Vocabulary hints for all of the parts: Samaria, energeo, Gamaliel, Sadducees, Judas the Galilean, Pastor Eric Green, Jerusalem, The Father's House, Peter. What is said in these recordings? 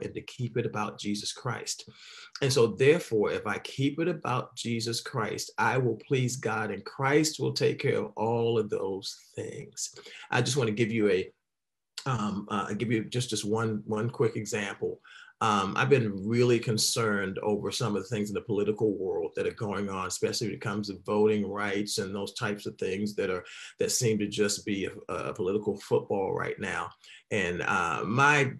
and to keep it about Jesus Christ. And so therefore, if I keep it about Jesus Christ, I will please God, and Christ will take care of all of those things. I just want to give you a give you just one quick example. I've been really concerned over some of the things in the political world that are going on, especially when it comes to voting rights and those types of things that seem to just be a political football right now. And my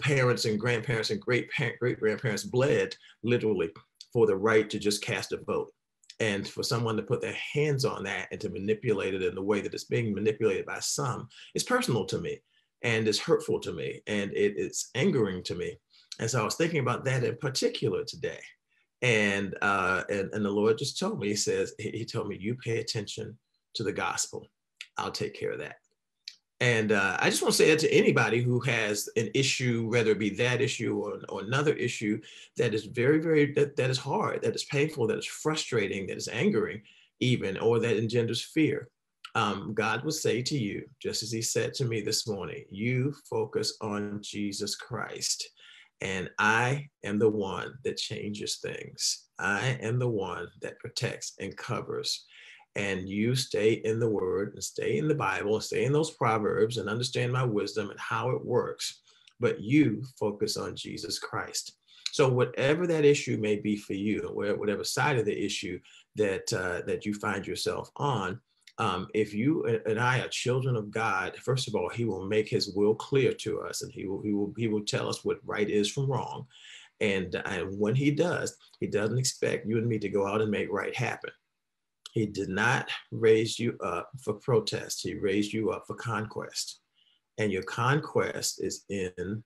parents and grandparents and great-grandparents bled literally for the right to just cast a vote, and for someone to put their hands on that and to manipulate it in the way that it's being manipulated by some is personal to me, and it's hurtful to me, and it's angering to me. And so I was thinking about that in particular today. And the Lord just told me, he told me, you pay attention to the gospel. I'll take care of that. And I just want to say that to anybody who has an issue, whether it be that issue or another issue that is that is hard, that is painful, that is frustrating, that is angering even, or that engenders fear. God will say to you, just as he said to me this morning, you focus on Jesus Christ. And I am the one that changes things. I am the one that protects and covers. And you stay in the word and stay in the Bible and stay in those proverbs and understand my wisdom and how it works. But you focus on Jesus Christ. So whatever that issue may be for you, whatever side of the issue that you find yourself on, if you and I are children of God, first of all, he will make his will clear to us, and he will tell us what right is from wrong. And when he does, he doesn't expect you and me to go out and make right happen. He did not raise you up for protest. He raised you up for conquest. And your conquest is in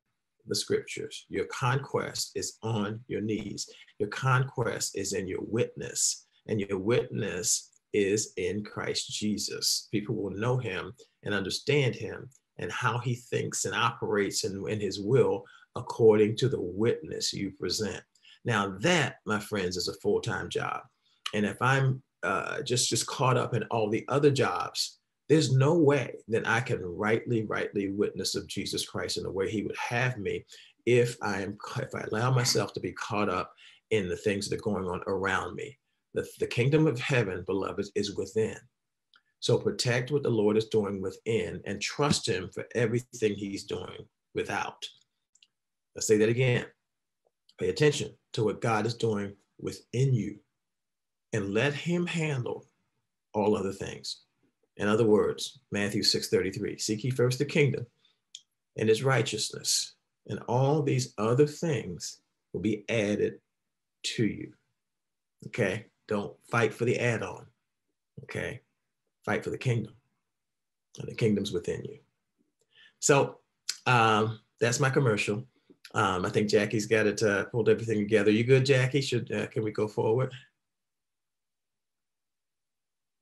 the scriptures. Your conquest is on your knees. Your conquest is in your witness, and your witness is in Christ Jesus. People will know him and understand him and how he thinks and operates in his will according to the witness you present. Now that, my friends, is a full-time job. And if I'm just caught up in all the other jobs, there's no way that I can rightly witness of Jesus Christ in the way he would have me if I allow myself to be caught up in the things that are going on around me. The kingdom of heaven, beloved, is within. So protect what the Lord is doing within and trust him for everything he's doing without. I'll say that again. Pay attention to what God is doing within you and let him handle all other things. In other words, Matthew 6:33, seek ye first the kingdom and his righteousness, and all these other things will be added to you. Okay? Don't fight for the add-on, okay? Fight for the kingdom, and the kingdom's within you. So that's my commercial. I think Jackie's got it, pulled everything together. You good, Jackie? Can we go forward?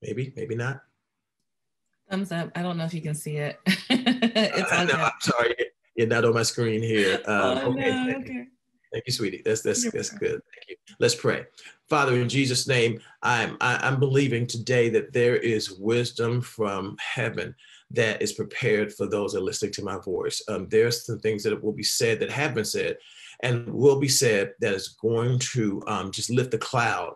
Maybe, maybe not. Thumbs up. I don't know if you can see it. It's no, I'm sorry. You're not on my screen here. Okay. Thank you, sweetie. That's good. Thank you. Let's pray. Father, in Jesus' name, I'm believing today that there is wisdom from heaven that is prepared for those that are listening to my voice. There's some things that will be said that have been said and will be said that is going to just lift the cloud.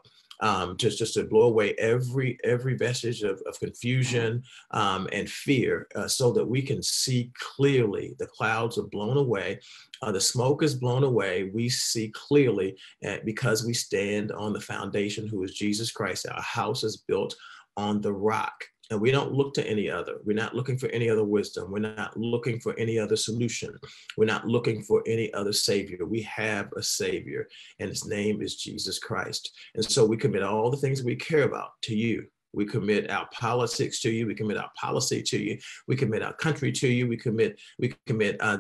Just to blow away every vestige of confusion and fear, so that we can see clearly. The clouds are blown away, the smoke is blown away. We see clearly because we stand on the foundation, who is Jesus Christ. Our house is built on the rock. And we don't look to any other. We're not looking for any other wisdom. We're not looking for any other solution. We're not looking for any other savior. We have a savior, and his name is Jesus Christ. And so we commit all the things we care about to you, We commit our politics to you. We commit our policy to you. We commit our country to you. We commit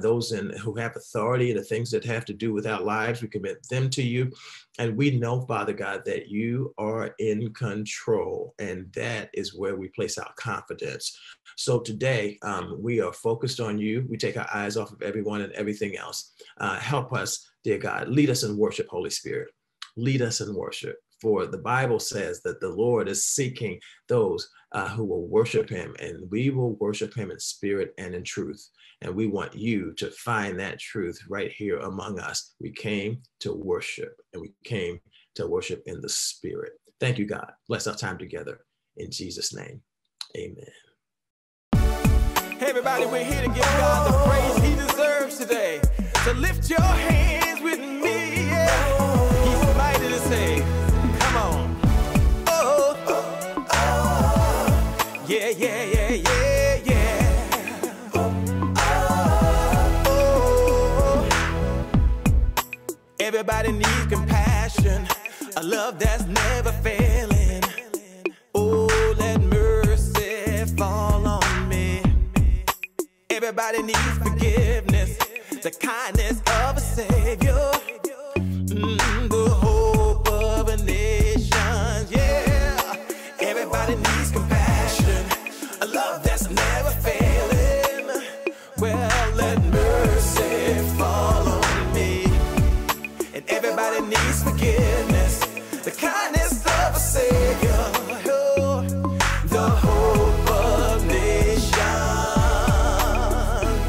those who have authority and the things that have to do with our lives. We commit them to you. And we know, Father God, that you are in control. And that is where we place our confidence. So today, we are focused on you. We take our eyes off of everyone and everything else. Help us, dear God. Lead us in worship, Holy Spirit. Lead us in worship. For the Bible says that the Lord is seeking those who will worship him, and we will worship him in spirit and in truth. And we want you to find that truth right here among us. We came to worship, and we came to worship in the spirit. Thank you, God. Bless our time together. In Jesus' name, amen. Hey, everybody, we're here to give God the praise he deserves today. So lift your hands with me. Yeah. He's mighty to save. Yeah, yeah, yeah, yeah, yeah. Oh, oh. Everybody needs compassion, a love that's never failing. Oh, let mercy fall on me. Everybody needs forgiveness, the kindness of a Savior. The hope of a nation, yeah. Everybody needs compassion. A love that's never failing. Well, let mercy fall on me. And everybody needs forgiveness, the kindness of a Savior, the hope of nation.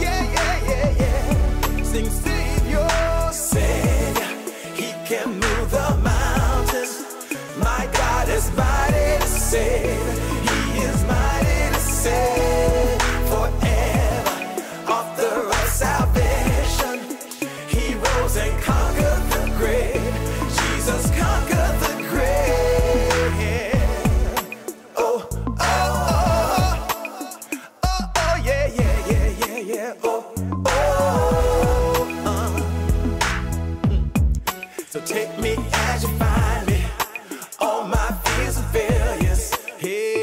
Yeah, yeah, yeah, yeah. Sing Savior, Savior. He can move the mountains. My God is mighty to save. He is mighty. Forever, author of salvation, he rose and conquered the grave. Jesus conquered the grave. Oh, oh, oh, oh, oh, yeah, yeah, yeah, yeah, yeah. Oh, oh, oh. So take me as you find me, all my fears and failures. Hey.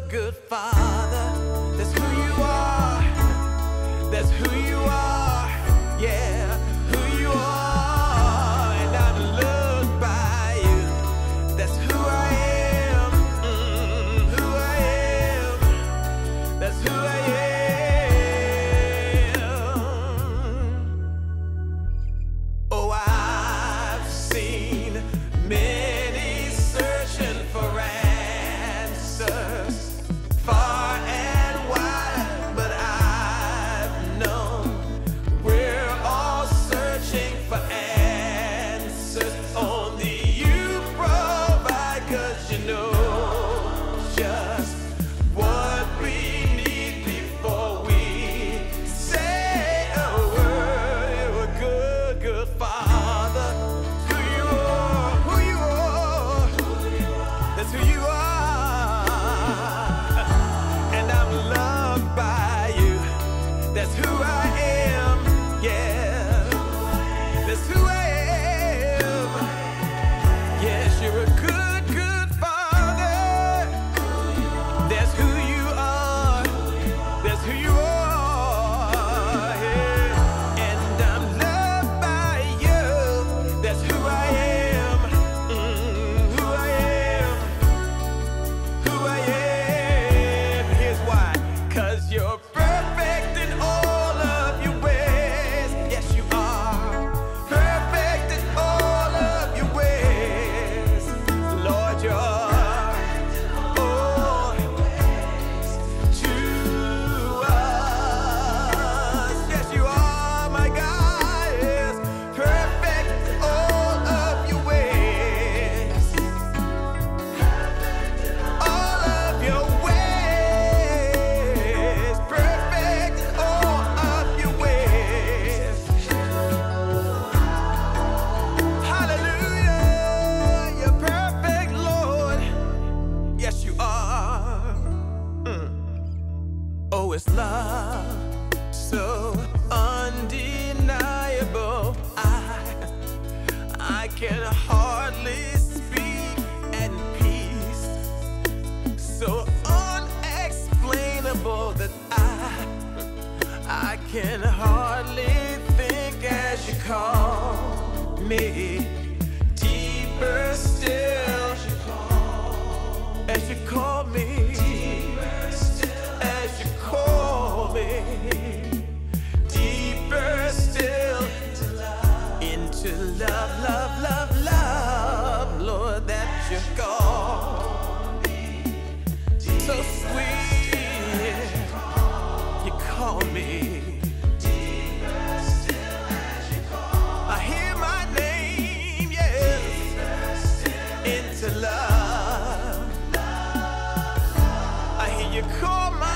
good, good Father. That's who you are. That's who you are. Yeah, who you are. And I'm loved by you. That's who I am. Who I am. That's who I am. Oh, I've seen many. It's love so undeniable, I can hardly speak in peace. So unexplainable that I can hardly think as you call me. Deeper still as you call me. Deeper still into love, love, love, love, Lord, that you call me. So sweet, you call me. I hear my name, yes, into love. I hear you call my name.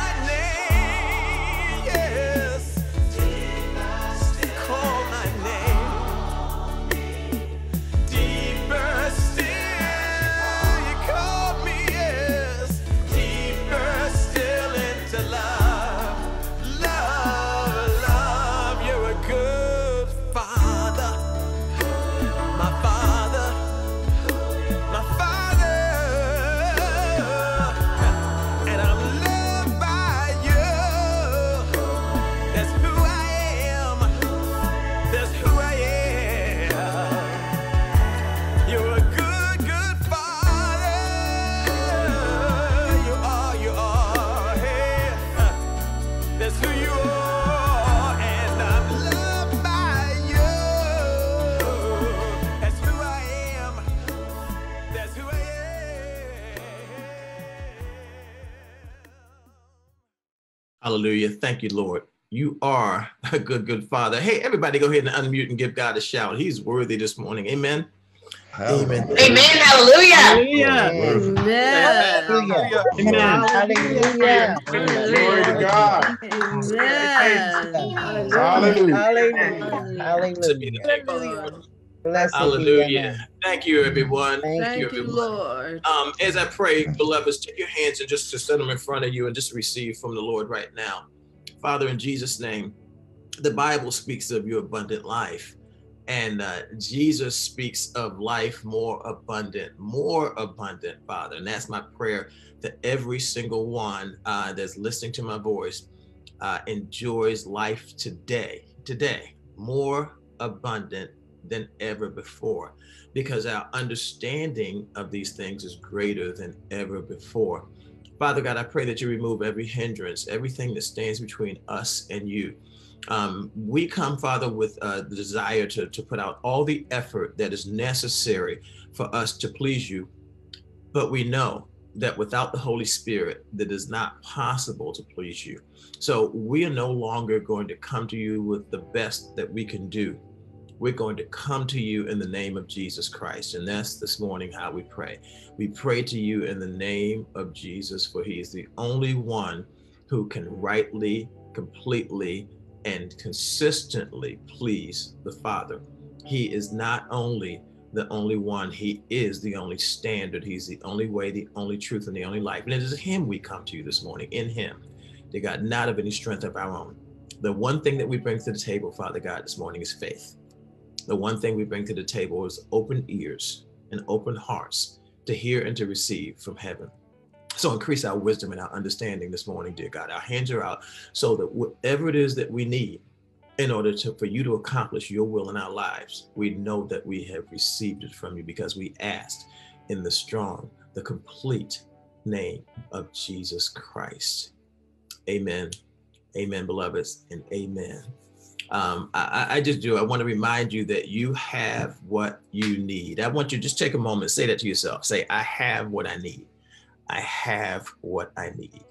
Hallelujah. Thank you, Lord. You are a good, good Father. Hey, everybody go ahead and unmute and give God a shout. He's worthy this morning. Amen. Amen. Amen. Hallelujah. Hallelujah. Hallelujah. Hallelujah. Glory to God. Hallelujah. Hallelujah. Hallelujah. Thank you, everyone. Thank you, everyone. Lord. As I pray, beloveds, take your hands and just to set them in front of you and just receive from the Lord right now. Father, in Jesus' name, the Bible speaks of your abundant life. And Jesus speaks of life more abundant, Father. And that's my prayer that every single one that's listening to my voice enjoys life today, more abundant than ever before, because our understanding of these things is greater than ever before. Father God, I pray that you remove every hindrance, everything that stands between us and you. We come, Father, with the desire to put out all the effort that is necessary for us to please you. But we know that without the Holy Spirit, that is not possible to please you. So we are no longer going to come to you with the best that we can do. We're going to come to you in the name of Jesus Christ. And that's this morning how we pray. We pray to you in the name of Jesus, for he is the only one who can rightly, completely, and consistently please the Father. He is not only the only one, he is the only standard. He's the only way, the only truth, and the only life. And it is him we come to you this morning, in him. Dear God, not of any strength of our own. The one thing that we bring to the table, Father God, this morning is faith. The one thing we bring to the table is open ears and open hearts to hear and to receive from heaven. So increase our wisdom and our understanding this morning, dear God. Our hands are out so that whatever it is that we need in order for you to accomplish your will in our lives, we know that we have received it from you, because we asked in the strong, the complete name of Jesus Christ. Amen. Amen, beloveds, and amen. I want to remind you that you have what you need. I want you to just take a moment, say that to yourself. Say, I have what I need. I have what I need.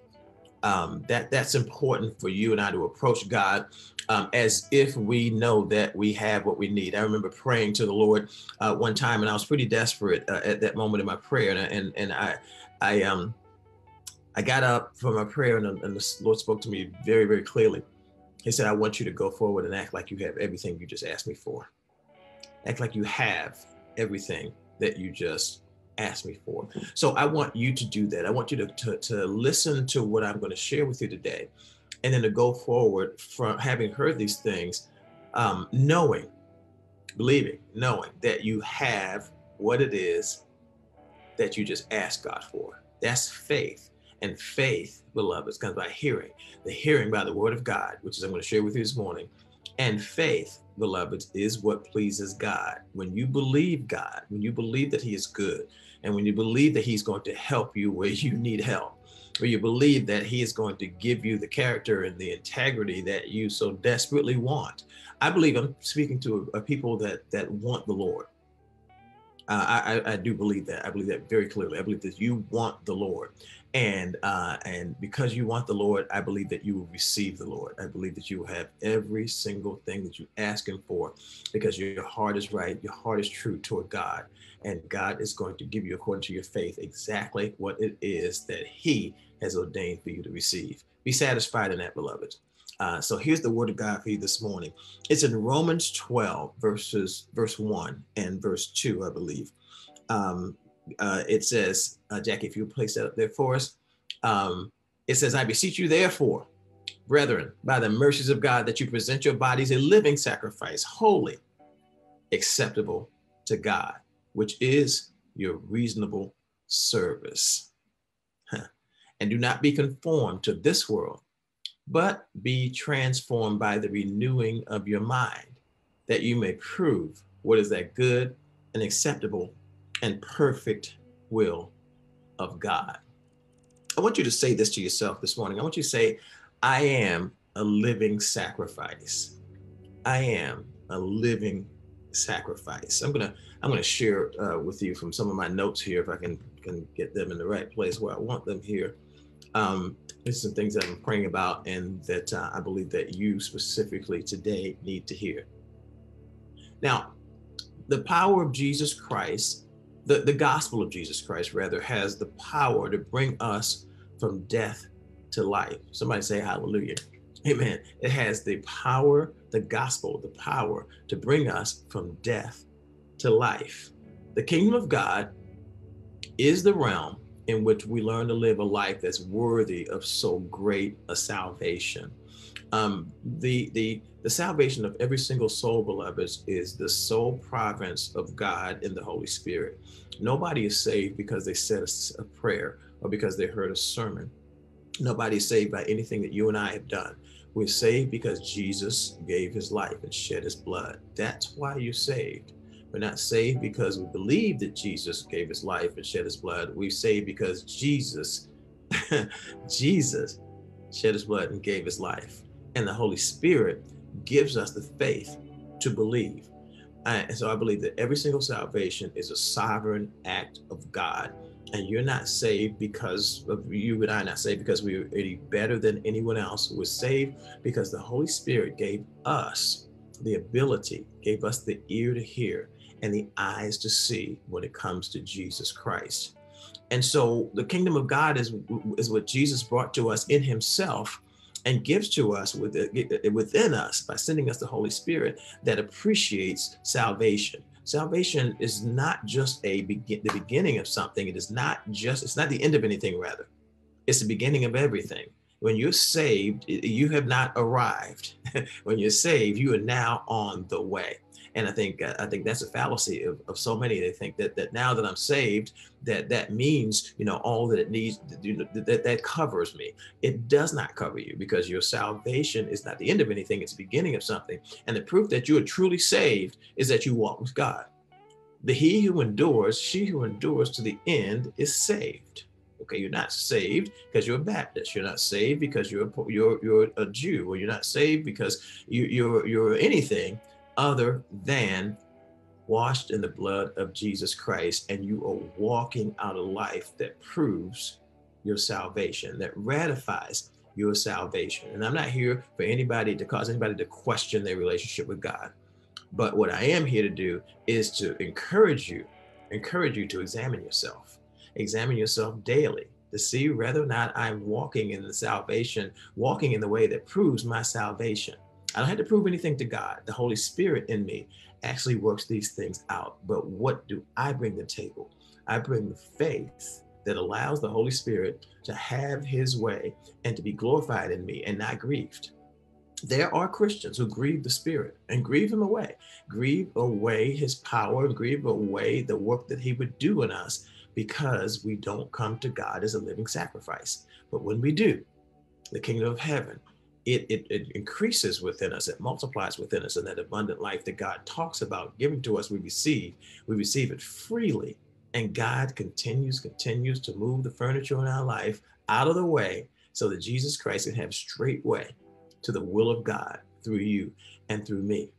That's important for you and I to approach God as if we know that we have what we need. I remember praying to the Lord one time, and I was pretty desperate at that moment in my prayer. And I got up from my prayer, and the Lord spoke to me very, very clearly. He said, I want you to go forward and act like you have everything you just asked me for. Act like you have everything that you just asked me for. So I want you to do that. I want you to listen to what I'm going to share with you today, and then to go forward from having heard these things, knowing that you have what it is that you just asked God for. That's faith. And faith, beloved, comes by hearing. The hearing by the word of God, which is I'm going to share with you this morning. And faith, beloved, is what pleases God. When you believe God, when you believe that he is good, and when you believe that he's going to help you where you need help, or you believe that he is going to give you the character and the integrity that you so desperately want. I believe I'm speaking to a people that want the Lord. I do believe that. I believe that very clearly. I believe that you want the Lord. And because you want the Lord, I believe that you will receive the Lord. I believe that you will have every single thing that you ask him for, because your heart is right. Your heart is true toward God, and God is going to give you, according to your faith, exactly what it is that he has ordained for you to receive. Be satisfied in that, beloved. So here's the word of God for you this morning. It's in Romans 12, verse 1 and verse 2, I believe. It says, Jackie, if you place that up there for us, it says, I beseech you, therefore, brethren, by the mercies of God, that you present your bodies a living sacrifice, holy, acceptable to God, which is your reasonable service. And do not be conformed to this world, but be transformed by the renewing of your mind, that you may prove what is that good and acceptable and perfect will of God. I want you to say this to yourself this morning. I want you to say, I am a living sacrifice. I am a living sacrifice. I'm gonna share with you from some of my notes here, if I can get them in the right place where I want them here. There's some things that I'm praying about, and that I believe that you specifically today need to hear. Now, the power of Jesus Christ, the gospel of Jesus Christ, rather, has the power to bring us from death to life. Somebody say hallelujah. Amen. It has the power, the gospel, the power to bring us from death to life. The kingdom of God is the realm in which we learn to live a life that's worthy of so great a salvation. The salvation of every single soul, beloved, is the sole province of God in the Holy Spirit. Nobody is saved because they said a prayer or because they heard a sermon. Nobody is saved by anything that you and I have done. We're saved because Jesus gave his life and shed his blood. That's why you're saved. We're not saved because we believe that Jesus gave his life and shed his blood. We're saved because Jesus shed his blood and gave his life. And the Holy Spirit gives us the faith to believe. And so I believe that every single salvation is a sovereign act of God. And you're not saved because of you and I, not saved because we were any better than anyone else. We're saved because the Holy Spirit gave us the ability, gave us the ear to hear and the eyes to see when it comes to Jesus Christ. And so the kingdom of God is what Jesus brought to us in himself and gives to us within us by sending us the Holy Spirit that appreciates salvation. Salvation is not just the beginning of something. It is not just, it's not the end of anything, rather. It's the beginning of everything. When you're saved, you have not arrived. When you're saved, you are now on the way. And I think that's a fallacy of so many. They think that now that I'm saved, that means, you know, all that it needs, that covers me. It does not cover you, because your salvation is not the end of anything. It's the beginning of something. And the proof that you are truly saved is that you walk with God. She who endures to the end is saved. Okay, you're not saved because you're a Baptist. You're not saved because you're a Jew, or you're not saved because you're anything other than washed in the blood of Jesus Christ, and you are walking out a life that proves your salvation, that ratifies your salvation. And I'm not here for anybody to cause anybody to question their relationship with God. But what I am here to do is to encourage you to examine yourself daily, to see whether or not I'm walking in the salvation, walking in the way that proves my salvation. I don't have to prove anything to God. The Holy Spirit in me actually works these things out. But what do I bring to the table? I bring the faith that allows the Holy Spirit to have his way and to be glorified in me and not grieved. There are Christians who grieve the Spirit and grieve him away, grieve away his power, grieve away the work that he would do in us, because we don't come to God as a living sacrifice. But when we do, the kingdom of heaven, it increases within us, it multiplies within us, and that abundant life that God talks about giving to us, we receive it freely. And God continues to move the furniture in our life out of the way so that Jesus Christ can have straight way to the will of God through you and through me.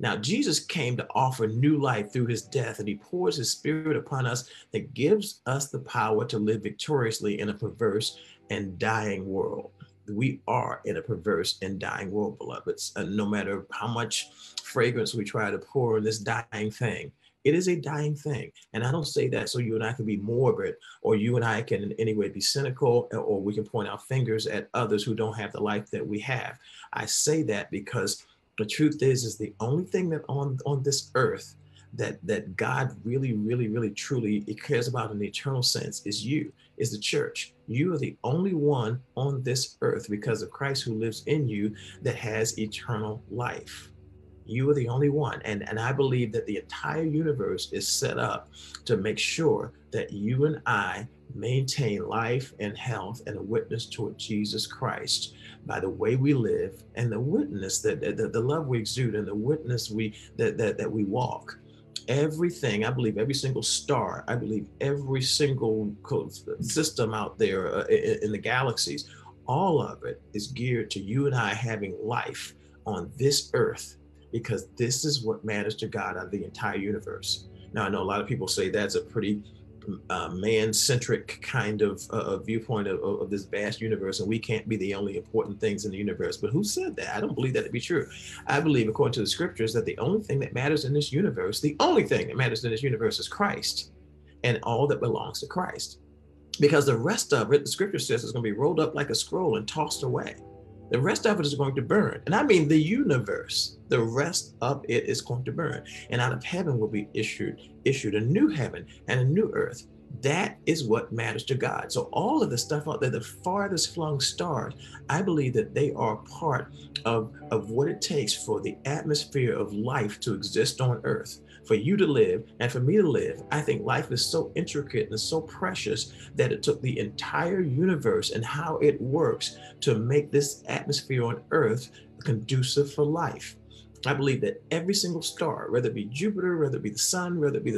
Now, Jesus came to offer new life through his death, and he pours his Spirit upon us that gives us the power to live victoriously in a perverse and dying world. We are in a perverse and dying world, beloved. No matter how much fragrance we try to pour in this dying thing, it is a dying thing. And I don't say that so you and I can be morbid, or you and I can in any way be cynical, or we can point our fingers at others who don't have the life that we have. I say that because the truth is the only thing that on this earth that God really, really, really, truly cares about in the eternal sense is you, is the church. You are the only one on this earth, because of Christ who lives in you, that has eternal life. You are the only one. And I believe that the entire universe is set up to make sure that you and I maintain life and health and a witness toward Jesus Christ by the way we live and the witness that the love we exude and the witness that we walk. Everything, I believe every single star, I believe every single system out there in the galaxies, all of it is geared to you and I having life on this earth, because this is what matters to God out of the entire universe. Now, I know a lot of people say that's a pretty man-centric kind of viewpoint of this vast universe, and we can't be the only important things in the universe. But who said that? I don't believe that to be true. I believe, according to the scriptures, that the only thing that matters in this universe is Christ and all that belongs to Christ. Because the rest of it, the scripture says, is going to be rolled up like a scroll and tossed away. The rest of it is going to burn. And I mean the universe, the rest of it is going to burn. And out of heaven will be issued a new heaven and a new earth. That is what matters to God. So all of the stuff out there, the farthest flung stars, I believe that they are part of what it takes for the atmosphere of life to exist on earth, for you to live and for me to live. I think life is so intricate and so precious that it took the entire universe and how it works to make this atmosphere on earth conducive for life. I believe that every single star, whether it be Jupiter, whether it be the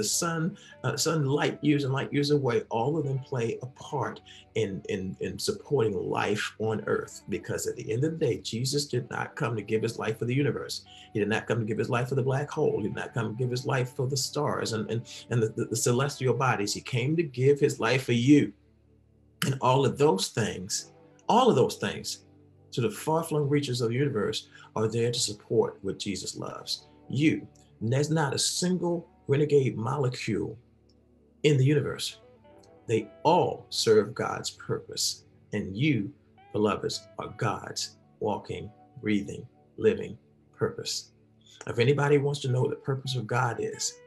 sun, sunlight years and light years away, all of them play a part in supporting life on earth. Because at the end of the day, Jesus did not come to give his life for the universe. He did not come to give his life for the black hole. He did not come to give his life for the stars and the celestial bodies. He came to give his life for you. And all of those things, to the far-flung reaches of the universe are there to support what Jesus loves. You, and there's not a single renegade molecule in the universe. They all serve God's purpose. And you, beloveds, are God's walking, breathing, living purpose. If anybody wants to know what the purpose of God is,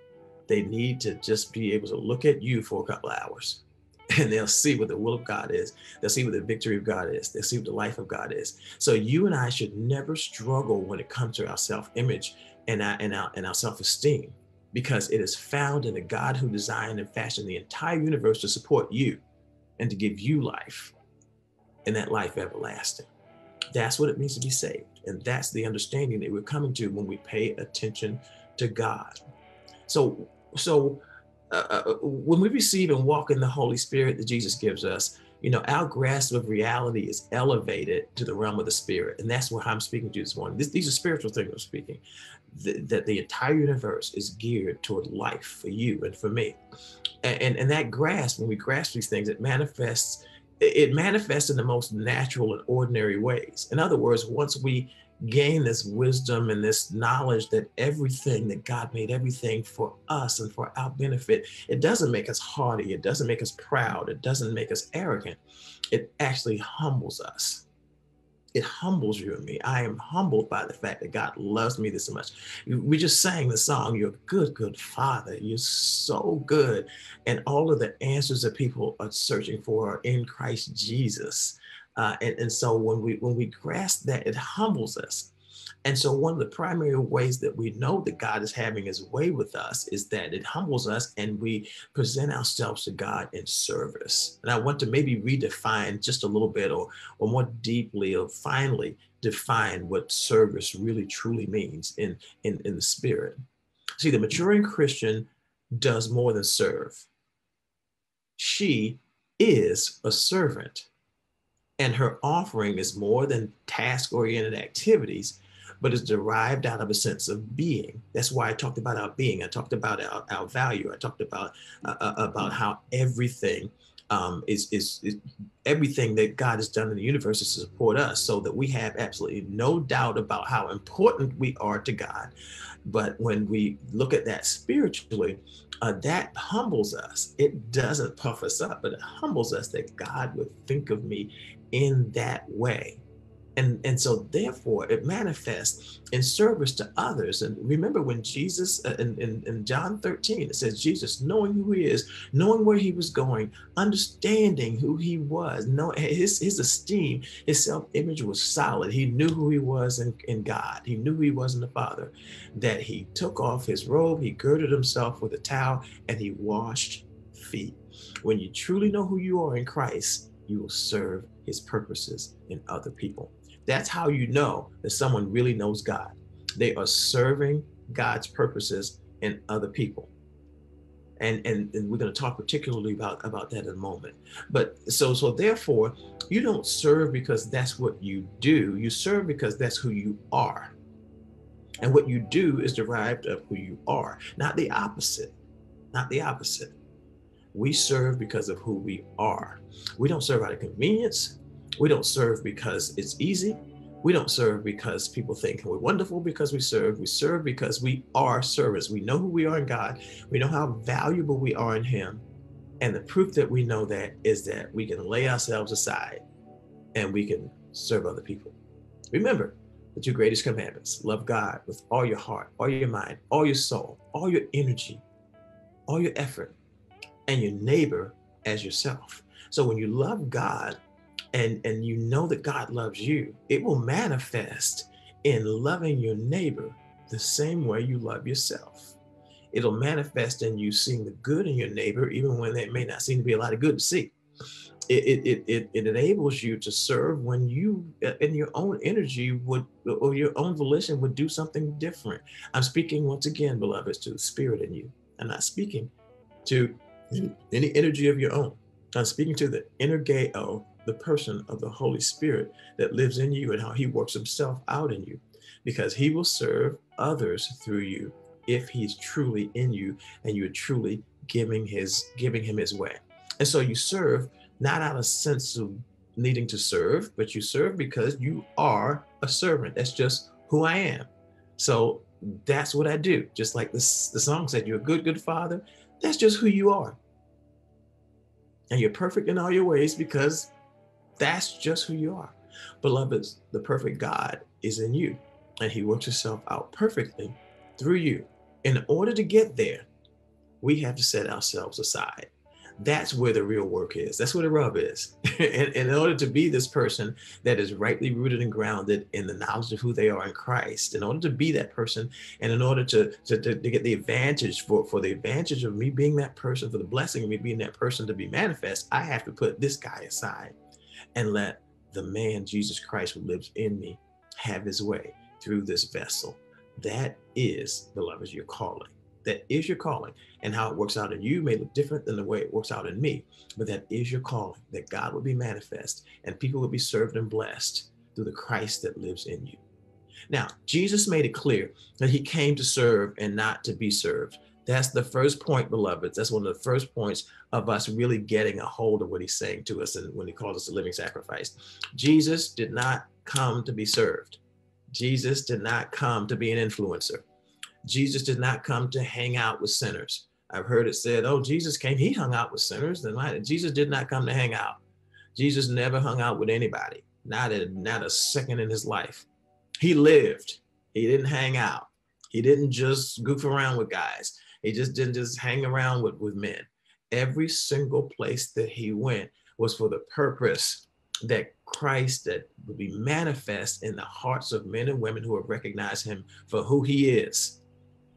they need to just be able to look at you for a couple of hours. And they'll see what the will of God is. They'll see what the victory of God is. They'll see what the life of God is. So you and I should never struggle when it comes to our self-image and our self-esteem, because it is found in the God who designed and fashioned the entire universe to support you and to give you life, and that life everlasting. That's what it means to be saved. And that's the understanding that we're coming to when we pay attention to God. When we receive and walk in the Holy Spirit that Jesus gives us, you know, our grasp of reality is elevated to the realm of the Spirit. And that's what I'm speaking to this morning. These are spiritual things I'm speaking, that the entire universe is geared toward life for you and for me. And that grasp, when we grasp these things, it manifests in the most natural and ordinary ways. In other words, once we gain this wisdom and this knowledge that everything, that God made everything for us and for our benefit, it doesn't make us haughty, it doesn't make us proud, it doesn't make us arrogant. It actually humbles us. It humbles you and me. I am humbled by the fact that God loves me this much. We just sang the song, "You're a good, good Father. You're so good." And all of the answers that people are searching for are in Christ Jesus. So when we grasp that, it humbles us. And so one of the primary ways that we know that God is having his way with us is that it humbles us and we present ourselves to God in service. And I want to maybe redefine just a little bit or more deeply or finally define what service really truly means in the Spirit. See, the maturing Christian does more than serve. She is a servant. And her offering is more than task-oriented activities, but is derived out of a sense of being. That's why I talked about our being. I talked about our value. I talked about how everything is everything that God has done in the universe is to support us, so that we have absolutely no doubt about how important we are to God. But when we look at that spiritually, that humbles us. It doesn't puff us up, but it humbles us that God would think of me in that way. And so therefore it manifests in service to others. And remember when Jesus in John 13, it says, Jesus, knowing who he is, knowing where he was going, understanding who he was, his esteem, his self-image was solid. He knew who he was in God. He knew who he was in the Father, that he took off his robe, he girded himself with a towel, and he washed feet. When you truly know who you are in Christ, you will serve his purposes in other people. That's how you know that someone really knows God. They are serving God's purposes in other people. And we're going to talk particularly about that in a moment. But so therefore, you don't serve because that's what you do. You serve because that's who you are. And what you do is derived of who you are, not the opposite, not the opposite. We serve because of who we are. We don't serve out of convenience. We don't serve because it's easy. We don't serve because people think we're wonderful because we serve. We serve because we are servants. We know who we are in God. We know how valuable we are in him. And the proof that we know that is that we can lay ourselves aside and we can serve other people. Remember the two greatest commandments: love God with all your heart, all your mind, all your soul, all your energy, all your effort, and your neighbor as yourself. So when you love God and you know that God loves you, it will manifest in loving your neighbor the same way you love yourself. It'll manifest in you seeing the good in your neighbor, even when there may not seem to be a lot of good to see. It enables you to serve when you, in your own energy would, or your own volition would do something different. I'm speaking once again, beloveds, to the spirit in you. I'm not speaking to any energy of your own. I'm speaking to the energeo, the person of the Holy Spirit that lives in you and how he works himself out in you, because he will serve others through you. If he's truly in you and you're truly giving him his way. And so you serve not out of sense of needing to serve, but you serve because you are a servant. That's just who I am. So that's what I do. Just like the song said, you're a good, good father. That's just who you are. And you're perfect in all your ways because that's just who you are. Beloveds, the perfect God is in you and he works himself out perfectly through you. In order to get there, we have to set ourselves aside. That's where the real work is. That's where the rub is. In order to be this person that is rightly rooted and grounded in the knowledge of who they are in Christ, in order to be that person, and in order to get the advantage, for the advantage of me being that person, for the blessing of me being that person to be manifest, I have to put this guy aside and let the man, Jesus Christ, who lives in me, have his way through this vessel. That is, beloved, your calling. That is your calling. And how it works out in you may look different than the way it works out in me, but that is your calling, that God will be manifest and people will be served and blessed through the Christ that lives in you. Now, Jesus made it clear that he came to serve and not to be served. That's the first point, beloveds. That's one of the first points of us really getting a hold of what he's saying to us and when he calls us a living sacrifice. Jesus did not come to be served. Jesus did not come to be an influencer. Jesus did not come to hang out with sinners. I've heard it said, oh, Jesus came, he hung out with sinners. Then Jesus did not come to hang out. Jesus never hung out with anybody, not a second in his life. He lived, he didn't hang out. He didn't just goof around with guys. He just didn't just hang around with men. Every single place that he went was for the purpose that Christ that will be manifest in the hearts of men and women who have recognized him for who he is.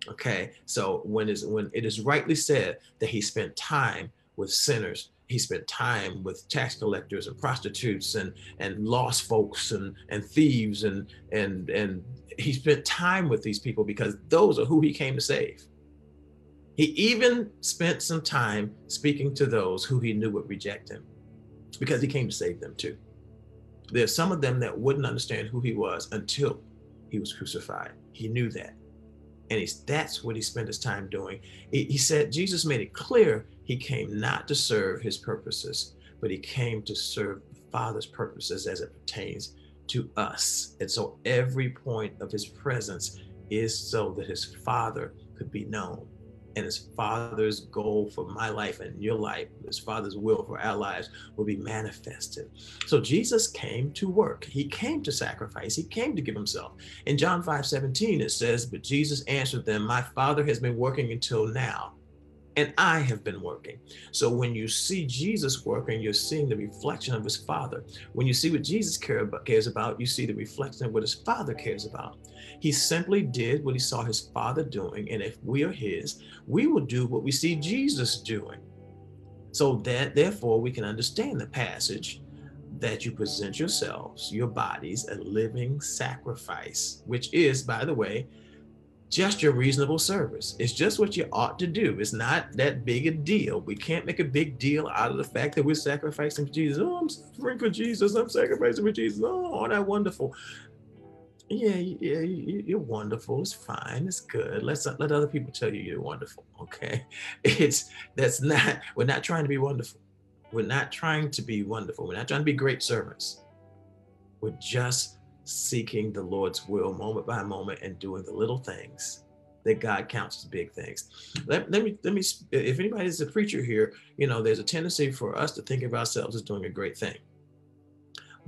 Okay, so when it is rightly said that he spent time with sinners, he spent time with tax collectors and prostitutes and lost folks and thieves and he spent time with these people because those are who he came to save. He even spent some time speaking to those who he knew would reject him because he came to save them too. There's some of them that wouldn't understand who he was until he was crucified. He knew that. And that's what he spent his time doing. He said, Jesus made it clear he came not to serve his purposes, but he came to serve the Father's purposes as it pertains to us. And so every point of his presence is so that his Father could be known. And his Father's goal for my life and your life, his Father's will for our lives will be manifested. So Jesus came to work. He came to sacrifice. He came to give himself. In John 5:17, it says, but Jesus answered them, my Father has been working until now, and I have been working. So when you see Jesus working, you're seeing the reflection of his Father. When you see what Jesus cares about, you see the reflection of what his Father cares about. He simply did what he saw his Father doing. And if we are his, we will do what we see Jesus doing. So that therefore we can understand the passage that you present yourselves, your bodies, a living sacrifice, which is, by the way, just your reasonable service. It's just what you ought to do. It's not that big a deal. We can't make a big deal out of the fact that we're sacrificing for Jesus. Oh, I'm suffering for Jesus. I'm sacrificing for Jesus. Oh, aren't I wonderful? Yeah, you're wonderful. It's fine. It's good. Let other people tell you you're wonderful. Okay, we're not trying to be wonderful. We're not trying to be wonderful. We're not trying to be great servants. We're just seeking the Lord's will moment by moment and doing the little things that God counts as big things. Let me, if anybody's a preacher here, you know, there's a tendency for us to think of ourselves as doing a great thing,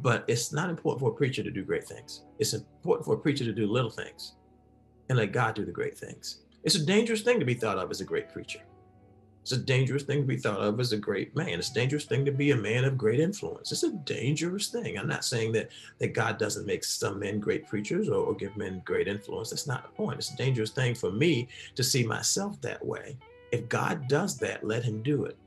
but it's not important for a preacher to do great things. It's important for a preacher to do little things and let God do the great things. It's a dangerous thing to be thought of as a great preacher. It's a dangerous thing to be thought of as a great man. It's a dangerous thing to be a man of great influence. It's a dangerous thing. I'm not saying that God doesn't make some men great preachers or give men great influence. That's not the point. It's a dangerous thing for me to see myself that way. If God does that, let him do it.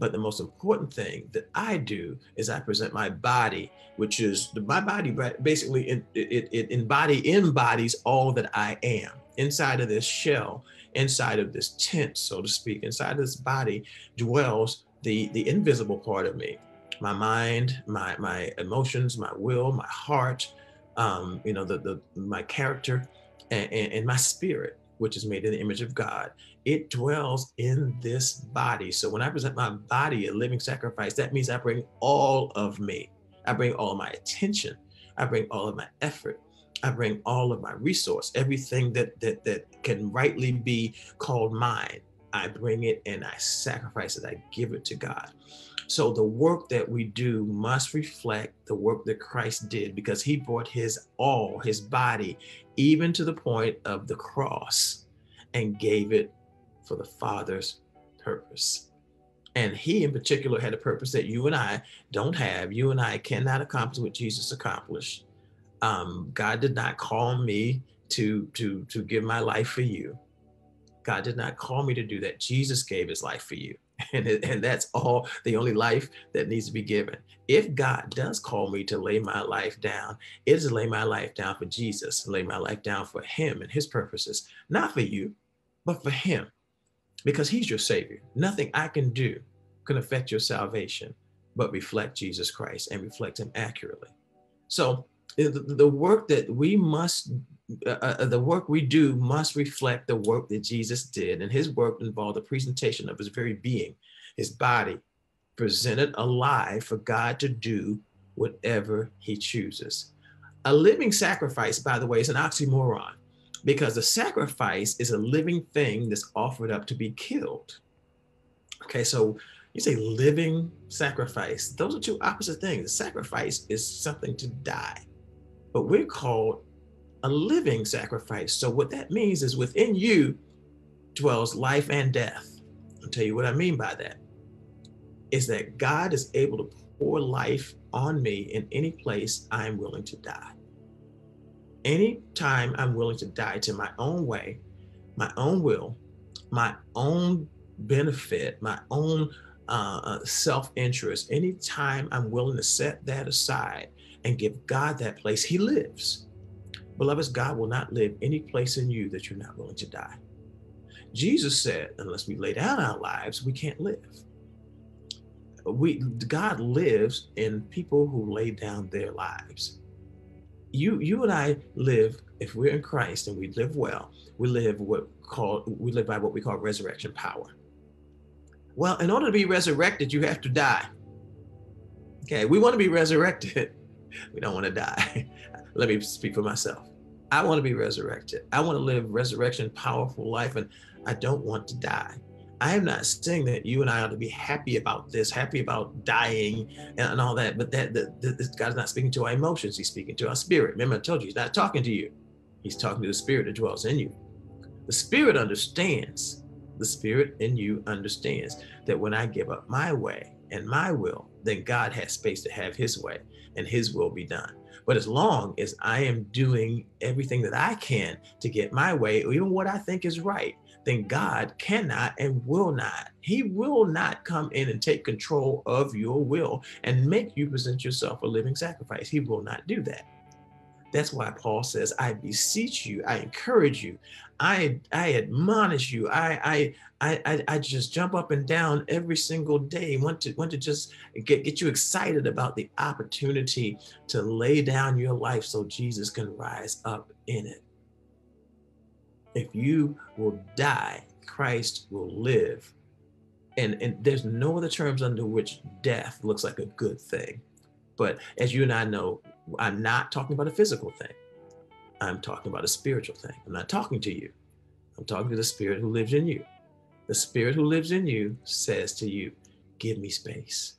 But the most important thing that I do is I present my body, which is my body basically embodies all that I am inside of this shell, inside of this tent, so to speak. Inside of this body dwells the invisible part of me, my mind, my emotions, my will, my heart, my character, and my spirit, which is made in the image of God. It dwells in this body. So when I present my body a living sacrifice, that means I bring all of me. I bring all of my attention. I bring all of my effort. I bring all of my resource, everything that can rightly be called mine. I bring it and I sacrifice it. I give it to God. So the work that we do must reflect the work that Christ did, because he brought his all, his body, even to the point of the cross, and gave it for the Father's purpose. And he in particular had a purpose that you and I don't have. You and I cannot accomplish what Jesus accomplished. God did not call me to give my life for you. God did not call me to do that. Jesus gave his life for you. And that's all, the only life that needs to be given. If God does call me to lay my life down, it is to lay my life down for Jesus, lay my life down for him and his purposes, not for you, but for him, because he's your savior. Nothing I can do can affect your salvation, but reflect Jesus Christ and reflect him accurately. So the work that we must the work we do must reflect the work that Jesus did, and his work involved the presentation of his very being, his body, presented alive for God to do whatever he chooses. A living sacrifice, by the way, is an oxymoron, because a sacrifice is a living thing that's offered up to be killed. Okay, so you say living sacrifice. Those are two opposite things. The sacrifice is something to die, but we're called a living sacrifice. So what that means is within you dwells life and death. I'll tell you what I mean by that, is that God is able to pour life on me in any place I'm willing to die. Anytime I'm willing to die to my own way, my own will, my own benefit, my own self-interest, anytime I'm willing to set that aside and give God that place, he lives. Beloveds, God will not live any place in you that you're not willing to die. Jesus said, unless we lay down our lives, we can't live. God lives in people who lay down their lives. You and I live, if we're in Christ and we live well, we live by what we call resurrection power. Well, in order to be resurrected, you have to die. Okay, we want to be resurrected. We don't want to die. Let me speak for myself. I want to be resurrected. I want to live resurrection, powerful life, and I don't want to die. I am not saying that you and I ought to be happy about this, happy about dying and all that, but that God's not speaking to our emotions. He's speaking to our spirit. Remember, I told you, he's not talking to you. He's talking to the spirit that dwells in you. The spirit understands. The spirit in you understands that when I give up my way and my will, then God has space to have his way and his will be done. But as long as I am doing everything that I can to get my way, or even what I think is right, then God cannot and will not. He will not come in and take control of your will and make you present yourself a living sacrifice. He will not do that. That's why Paul says, I beseech you, I encourage you, I admonish you, I just jump up and down every single day, want to just get you excited about the opportunity to lay down your life so Jesus can rise up in it. If you will die, Christ will live. And there's no other terms under which death looks like a good thing. But as you and I know, I'm not talking about a physical thing. I'm talking about a spiritual thing. I'm not talking to you. I'm talking to the spirit who lives in you. The spirit who lives in you says to you, give me space,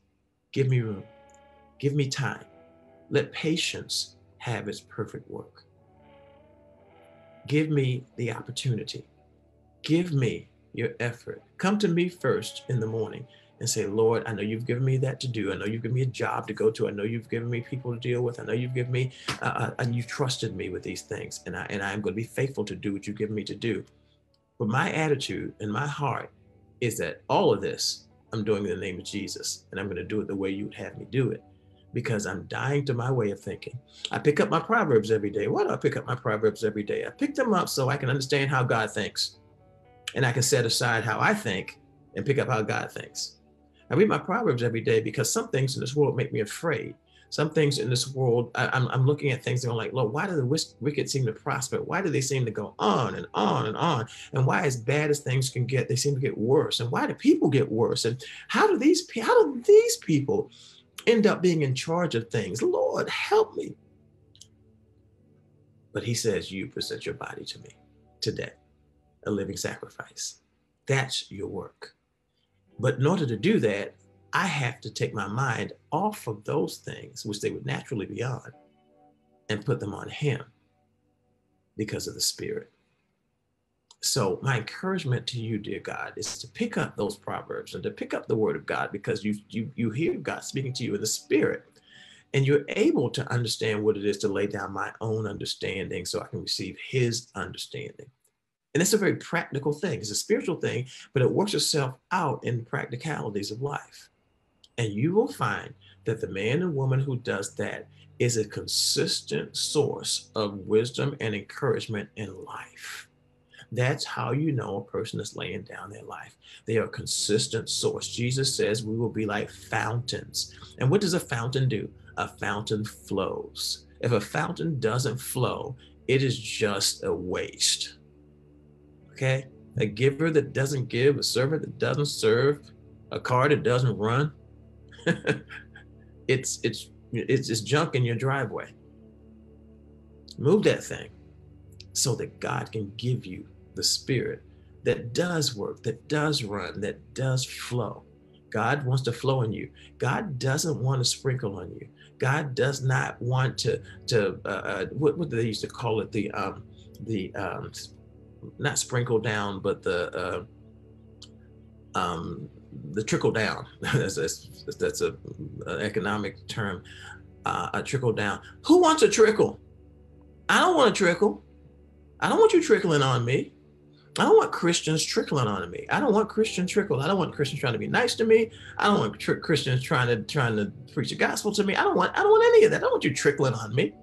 give me room, give me time. Let patience have its perfect work. Give me the opportunity. Give me your effort. Come to me first in the morning and say, Lord, I know you've given me that to do. I know you've given me a job to go to. I know you've given me people to deal with. I know you've given me, and you've trusted me with these things. And I am going to be faithful to do what you've given me to do. But my attitude and my heart is that all of this I'm doing in the name of Jesus, and I'm going to do it the way you would have me do it, because I'm dying to my way of thinking. I pick up my Proverbs every day. Why do I pick up my Proverbs every day? I pick them up so I can understand how God thinks, and I can set aside how I think and pick up how God thinks. I read my Proverbs every day because some things in this world make me afraid. Some things in this world, I'm looking at things and I'm like, Lord, why do the wicked seem to prosper? Why do they seem to go on and on and on? And why, as bad as things can get, they seem to get worse? And why do people get worse? And how do these people end up being in charge of things? Lord, help me. But he says, you present your body to me today, a living sacrifice. That's your work. But in order to do that, I have to take my mind off of those things, which they would naturally be on, and put them on him because of the Spirit. So my encouragement to you, dear God, is to pick up those Proverbs and to pick up the Word of God, because you hear God speaking to you in the Spirit, and you're able to understand what it is to lay down my own understanding so I can receive his understanding. And it's a very practical thing. It's a spiritual thing, but it works itself out in the practicalities of life. And you will find that the man and woman who does that is a consistent source of wisdom and encouragement in life. That's how you know a person is laying down their life. They are a consistent source. Jesus says we will be like fountains. And what does a fountain do? A fountain flows. If a fountain doesn't flow, it is just a waste. Okay, a giver that doesn't give, a servant that doesn't serve, a car that doesn't run, it's junk in your driveway. Move that thing so that God can give you the Spirit that does work, that does run, that does flow. God wants to flow in you. God doesn't want to sprinkle on you. God does not want what do they used to call it? Not sprinkle down, but the trickle down. that's an economic term. A trickle down. Who wants a trickle? I don't want a trickle. I don't want you trickling on me. I don't want Christians trickling on me. I don't want Christian trickle. I don't want Christians trying to be nice to me. I don't want Christians trying to preach the gospel to me. I don't want any of that. I don't want you trickling on me.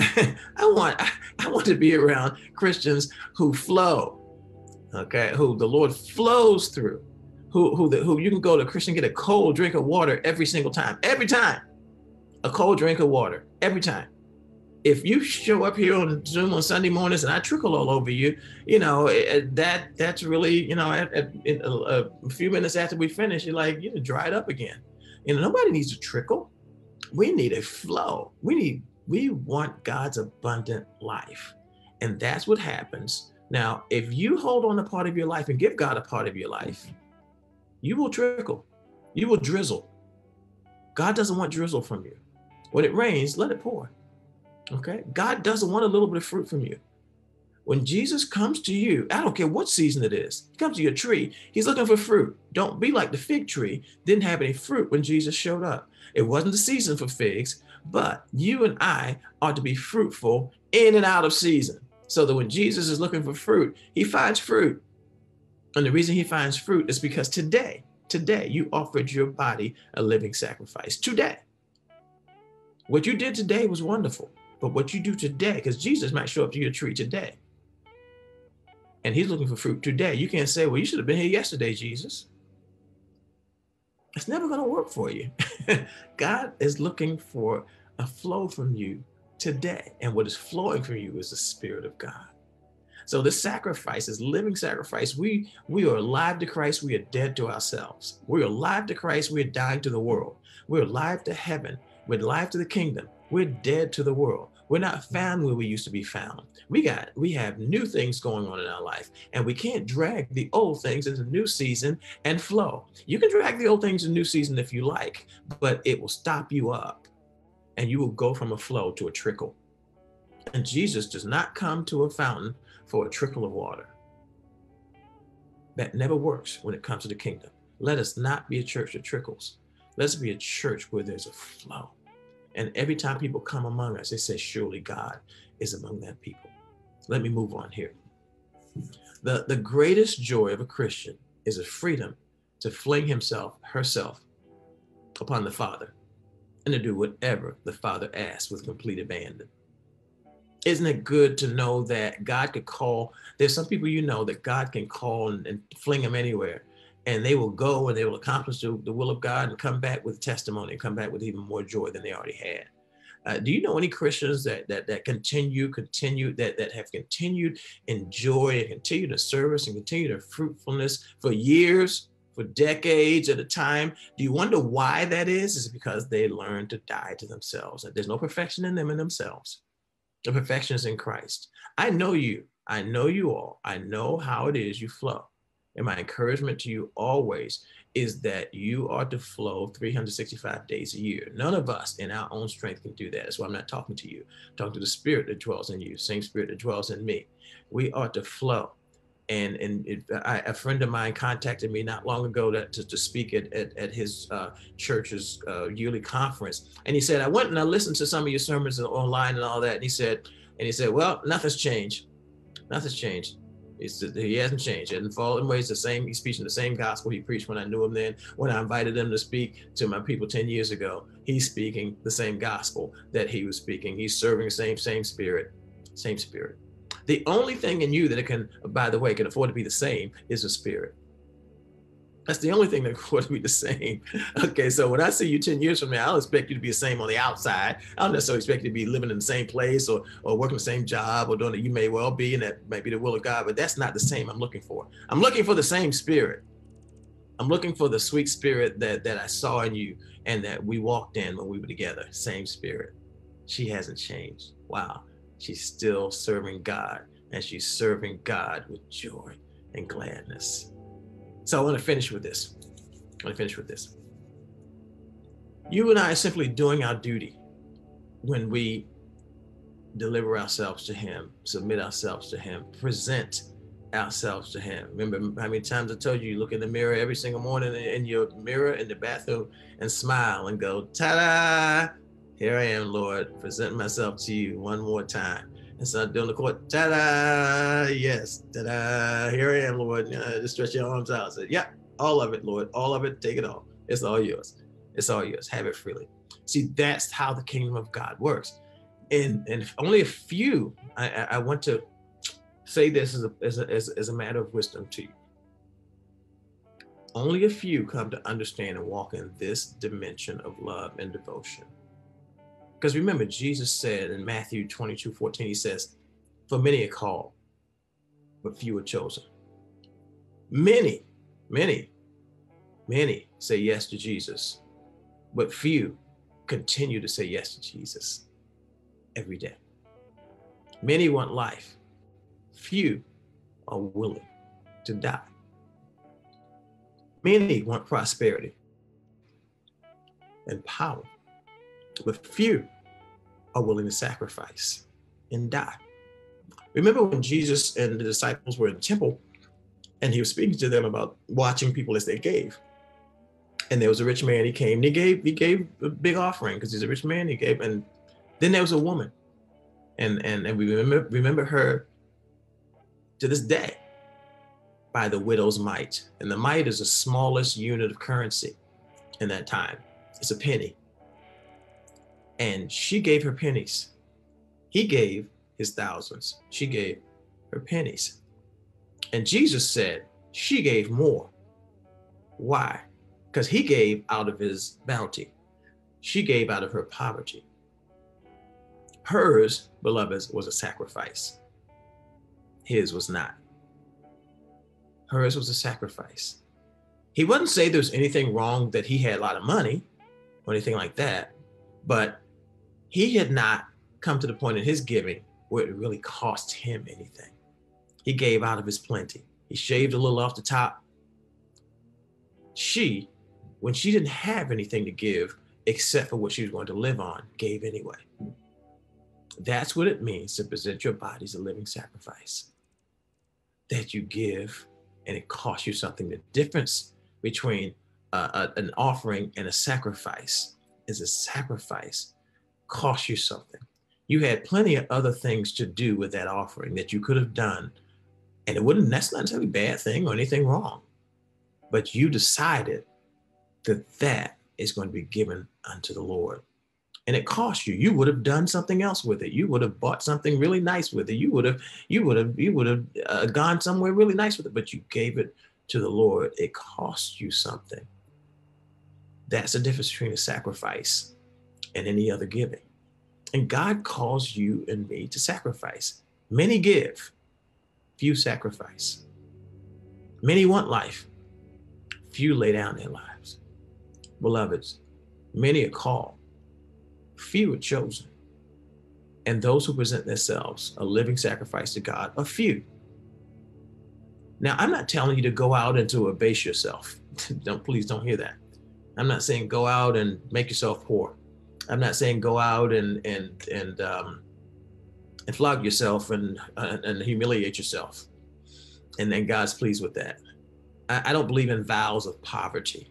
I want to be around Christians who flow, okay? Who the Lord flows through, who you can go to a Christian, get a cold drink of water every single time, a cold drink of water every time. If you show up here on Zoom on Sunday mornings and I trickle all over you, you know, that's really, you know, a few minutes after we finish, you're like, you dry it up again. You know, nobody needs a trickle. We need a flow. We want God's abundant life. And that's what happens. Now, if you hold on a part of your life and give God a part of your life, you will trickle, you will drizzle. God doesn't want drizzle from you. When it rains, let it pour, okay? God doesn't want a little bit of fruit from you. When Jesus comes to you, I don't care what season it is, he comes to your tree, he's looking for fruit. Don't be like the fig tree, didn't have any fruit when Jesus showed up. It wasn't the season for figs, but you and I ought to be fruitful in and out of season, so that when Jesus is looking for fruit, he finds fruit. And the reason he finds fruit is because today you offered your body a living sacrifice. Today, what you did today was wonderful, but what you do today, because Jesus might show up to your tree today and he's looking for fruit today. You can't say, well, you should have been here yesterday, Jesus. It's never going to work for you. God is looking for a flow from you today. And what is flowing from you is the Spirit of God. So this sacrifice, this living sacrifice, we are alive to Christ. We are dead to ourselves. We're alive to Christ. We're dying to the world. We're alive to heaven. We're alive to the kingdom. We're dead to the world. We're not found where we used to be found. We have new things going on in our life, and we can't drag the old things into new season and flow. You can drag the old things in new season if you like, but it will stop you up, and you will go from a flow to a trickle. And Jesus does not come to a fountain for a trickle of water. That never works when it comes to the kingdom. Let us not be a church that trickles. Let's be a church where there's a flow. And every time people come among us, they say, surely God is among that people. Let me move on here. The greatest joy of a Christian is a freedom to fling herself upon the Father and to do whatever the Father asks with complete abandon. Isn't it good to know that God could call? There's some people you know that God can call and fling them anywhere, and they will go and they will accomplish the will of God and come back with testimony and come back with even more joy than they already had. Do you know any Christians that have continued in joy and continued in service and continued in fruitfulness for years, for decades at a time? Do you wonder why that is? It's because they learned to die to themselves. There's no perfection in them and themselves. The perfection is in Christ. I know you. I know you all. I know how it is you flow. And my encouragement to you always is that you are to flow 365 days a year. None of us in our own strength can do that. That's why I'm not talking to you. I'm talking to the spirit that dwells in you, same spirit that dwells in me. We are to flow. A friend of mine contacted me not long ago to speak at his church's yearly conference. And he said, I went and I listened to some of your sermons online and all that. And he said, well, nothing's changed. Nothing's changed. He hasn't changed. And for all in ways, the same. He's preaching the same gospel he preached when I knew him then. When I invited him to speak to my people 10 years ago, he's speaking the same gospel that he was speaking. He's serving the same spirit, same spirit. The only thing in you that it can, by the way, can afford to be the same is the spirit. That's the only thing that can afford to be the same. Okay, so when I see you 10 years from now, I'll expect you to be the same on the outside. I don't necessarily expect you to be living in the same place or working the same job or doing it. You may well be, and that may be the will of God, but that's not the same I'm looking for. I'm looking for the same spirit. I'm looking for the sweet spirit that I saw in you and that we walked in when we were together. Same spirit. She hasn't changed. Wow. She's still serving God, and she's serving God with joy and gladness. So I want to finish with this. You and I are simply doing our duty when we deliver ourselves to Him, submit ourselves to Him, present ourselves to Him. Remember how many times I told you, you look in the mirror every single morning in your mirror in the bathroom and smile and go, ta-da! Here I am, Lord, presenting myself to you one more time. And so I'm doing the court, ta-da, yes, ta-da, here I am, Lord. Just stretch your arms out. I said, yeah, all of it, Lord, all of it, take it all. It's all yours. It's all yours. Have it freely. See, that's how the kingdom of God works. And only a few, I want to say this as a matter of wisdom to you. Only a few come to understand and walk in this dimension of love and devotion. Because remember, Jesus said in Matthew 22:14, he says, for many are called, but few are chosen. Many, many, many say yes to Jesus, but few continue to say yes to Jesus every day. Many want life. Few are willing to die. Many want prosperity and power. But few are willing to sacrifice and die. Remember when Jesus and the disciples were in the temple and he was speaking to them about watching people as they gave. And there was a rich man, he came and he gave a big offering because he's a rich man, he gave. And then there was a woman and we remember her to this day by the widow's mite. And the mite is the smallest unit of currency in that time. It's a penny. And she gave her pennies. He gave his thousands. She gave her pennies. And Jesus said, she gave more. Why? Because he gave out of his bounty. She gave out of her poverty. Hers, beloveds, was a sacrifice. His was not. Hers was a sacrifice. He wouldn't say there's anything wrong that he had a lot of money or anything like that. But he had not come to the point in his giving where it really cost him anything. He gave out of his plenty. He shaved a little off the top. She, when she didn't have anything to give except for what she was going to live on, gave anyway. That's what it means to present your body as a living sacrifice. That you give and it costs you something. The difference between an offering and a sacrifice is a sacrifice costs you something. You had plenty of other things to do with that offering that you could have done, and it wouldn't, that's not necessarily a bad thing or anything wrong, but you decided that that is going to be given unto the Lord. And it cost you. You would have done something else with it. You would have bought something really nice with it. You would have gone somewhere really nice with it, but you gave it to the Lord. It cost you something. That's the difference between a sacrifice and any other giving. And God calls you and me to sacrifice. Many give, few sacrifice. Many want life, few lay down their lives. Beloveds, many are called, few are chosen, and those who present themselves a living sacrifice to God are few. Now, I'm not telling you to go out and to abase yourself. Please don't hear that. I'm not saying go out and make yourself poor. I'm not saying go out and flog yourself and humiliate yourself, and then God's pleased with that. I don't believe in vows of poverty,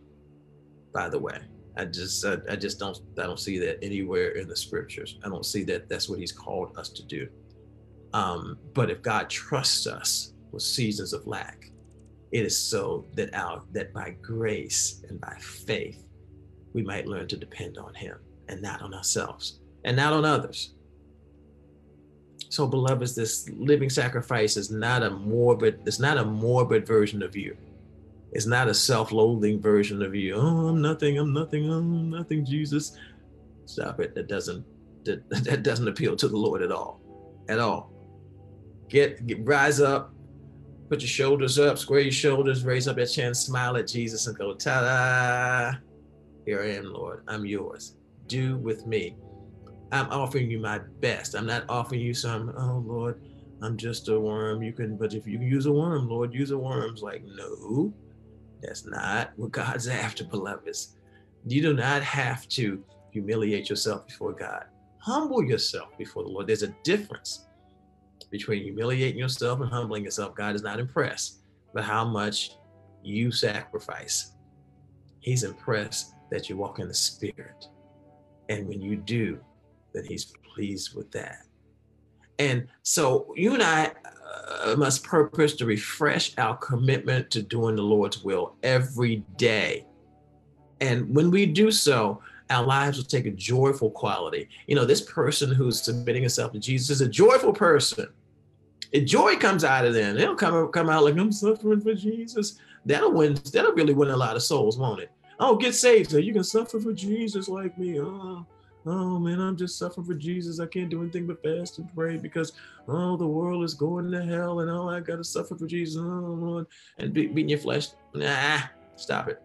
by the way. I just don't see that anywhere in the scriptures. I don't see that that's what he's called us to do. But if God trusts us with seasons of lack, it is so that by grace and by faith, we might learn to depend on him and not on ourselves and not on others. So beloveds, this living sacrifice is not a morbid, it's not a morbid version of you. It's not a self-loathing version of you. Oh, I'm nothing, Jesus. Stop it. That doesn't appeal to the Lord at all. At all. Rise up, put your shoulders up, square your shoulders, raise up your chin, smile at Jesus and go, ta-da. Here I am, Lord. I'm yours. Do with me. I'm offering you my best. I'm not offering you some, oh Lord, I'm just a worm. But if you use a worm, Lord, use a worm. It's like, no. That's not what God's after, beloveds. You do not have to humiliate yourself before God. Humble yourself before the Lord. There's a difference between humiliating yourself and humbling yourself. God is not impressed by how much you sacrifice. He's impressed that you walk in the Spirit. And when you do, then he's pleased with that. And so you and I must purpose to refresh our commitment to doing the Lord's will every day. And when we do so, our lives will take a joyful quality. You know, this person who's submitting herself to Jesus is a joyful person. And joy comes out of them. They don't come out like, I'm suffering for Jesus. That'll really win a lot of souls, won't it? Oh, get saved so you can suffer for Jesus like me. Oh man, I'm just suffering for Jesus. I can't do anything but fast and pray because, oh, the world is going to hell and oh, I got to suffer for Jesus. Oh Lord, and beating your flesh. Nah, stop it.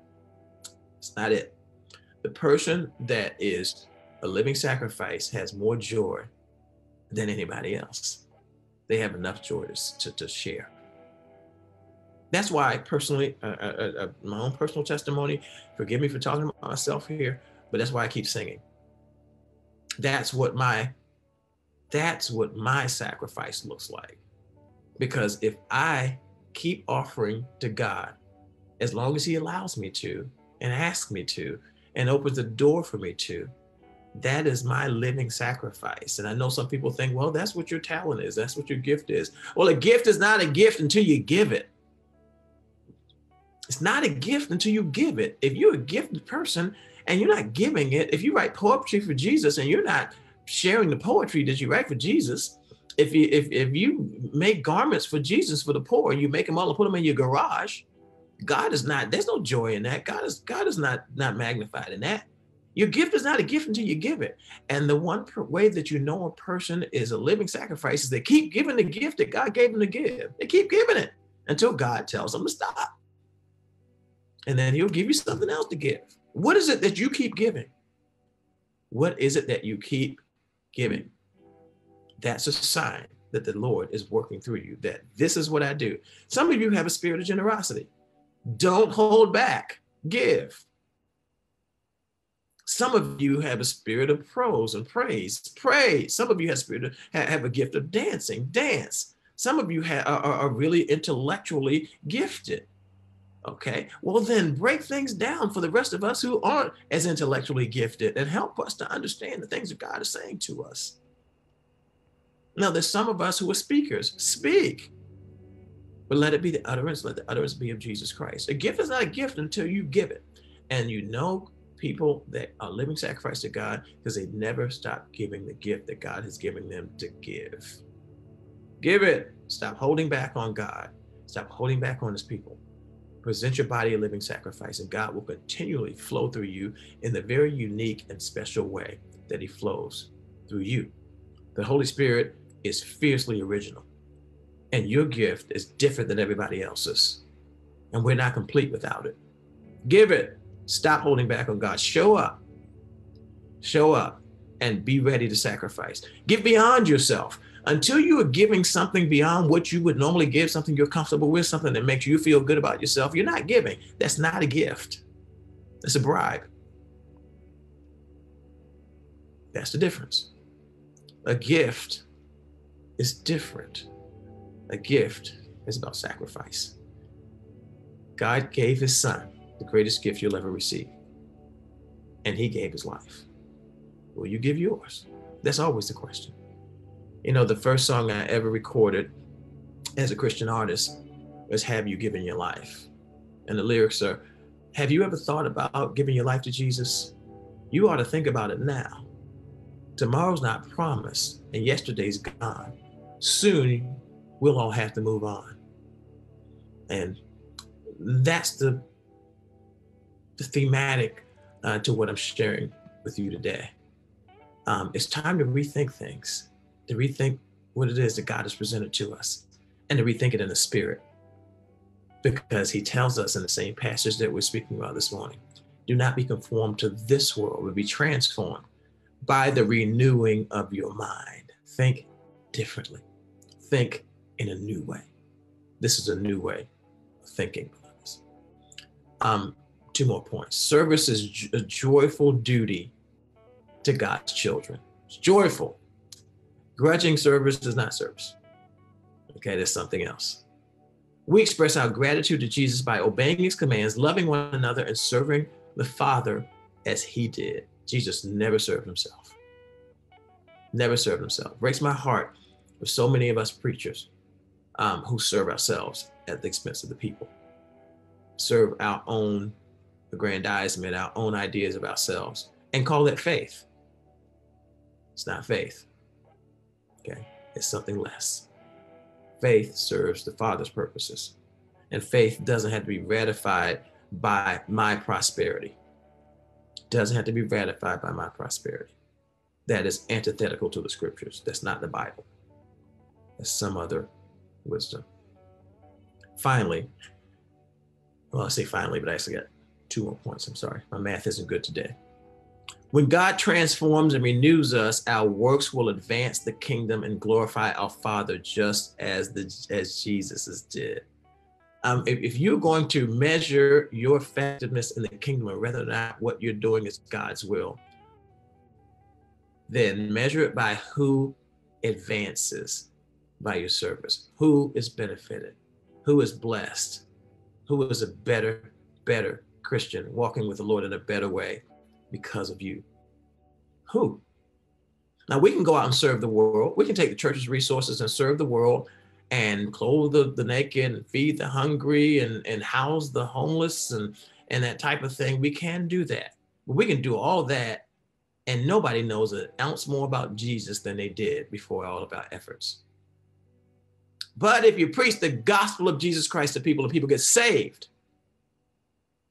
It's not it. The person that is a living sacrifice has more joy than anybody else. They have enough joy to share. That's why personally, my own personal testimony, forgive me for talking about myself here, but that's why I keep singing. That's what my sacrifice looks like. Because if I keep offering to God, as long as he allows me to and asks me to and opens the door for me to, that is my living sacrifice. And I know some people think, well, that's what your talent is. That's what your gift is. Well, a gift is not a gift until you give it. It's not a gift until you give it. If you're a gifted person, and you're not giving it, if you write poetry for Jesus and you're not sharing the poetry that you write for Jesus, if you make garments for Jesus for the poor and you make them all and put them in your garage, God is not, there's no joy in that. God is not magnified in that. Your gift is not a gift until you give it. And the one way that you know a person is a living sacrifice is they keep giving the gift that God gave them to give. They keep giving it until God tells them to stop. And then he'll give you something else to give. What is it that you keep giving? What is it that you keep giving? That's a sign that the Lord is working through you, that this is what I do. Some of you have a spirit of generosity. Don't hold back, give. Some of you have a spirit of prose and praise, praise. Some of you have a gift of dancing, dance. Some of you are really intellectually gifted. Okay, well then break things down for the rest of us who aren't as intellectually gifted and help us to understand the things that God is saying to us. Now, there's some of us who are speakers. Speak, but let it be the utterance. Let the utterance be of Jesus Christ. A gift is not a gift until you give it. And you know people that are living sacrifice to God because they never stop giving the gift that God has given them to give. Give it. Stop holding back on God. Stop holding back on his people. Present your body a living sacrifice, and God will continually flow through you in the very unique and special way that he flows through you. The Holy Spirit is fiercely original, and your gift is different than everybody else's, and we're not complete without it. Give it. Stop holding back on God. Show up. Show up and be ready to sacrifice. Give beyond yourself. Until you are giving something beyond what you would normally give, something you're comfortable with, something that makes you feel good about yourself, you're not giving. That's not a gift. That's a bribe. That's the difference. A gift is different. A gift is about sacrifice. God gave his son, the greatest gift you'll ever receive, and he gave his life. Will you give yours? That's always the question. You know, the first song I ever recorded as a Christian artist was "Have You Given Your Life?" And the lyrics are, have you ever thought about giving your life to Jesus? You ought to think about it now. Tomorrow's not promised, and yesterday's gone. Soon, we'll all have to move on. And that's the thematic to what I'm sharing with you today. It's time to rethink things. To rethink what it is that God has presented to us and to rethink it in the spirit, because he tells us in the same passage that we're speaking about this morning, do not be conformed to this world, but be transformed by the renewing of your mind. Think differently. Think in a new way. This is a new way of thinking. Two more points. Service is a joyful duty to God's children. It's joyful. Grudging service is not service. Okay, that's something else. We express our gratitude to Jesus by obeying his commands, loving one another, and serving the Father as he did. Jesus never served himself. Never served himself. Breaks my heart with so many of us preachers who serve ourselves at the expense of the people. Serve our own aggrandizement, our own ideas of ourselves, and call that faith. It's not faith. Okay, it's something less. Faith serves the Father's purposes, and faith doesn't have to be ratified by my prosperity. Doesn't have to be ratified by my prosperity. That is antithetical to the scriptures. That's not the Bible. That's some other wisdom. Finally, well, I say finally, but I actually got two more points. I'm sorry. My math isn't good today. When God transforms and renews us, our works will advance the kingdom and glorify our Father, just as Jesus's did. If you're going to measure your effectiveness in the kingdom, or whether or not what you're doing is God's will, then measure it by who advances by your service, who is benefited, who is blessed, who is a better Christian, walking with the Lord in a better way because of you. Who? Now, we can go out and serve the world. We can take the church's resources and serve the world and clothe the naked and feed the hungry and house the homeless and that type of thing. We can do that. But we can do all that, and nobody knows an ounce more about Jesus than they did before all of our efforts. But if you preach the gospel of Jesus Christ to people and people get saved,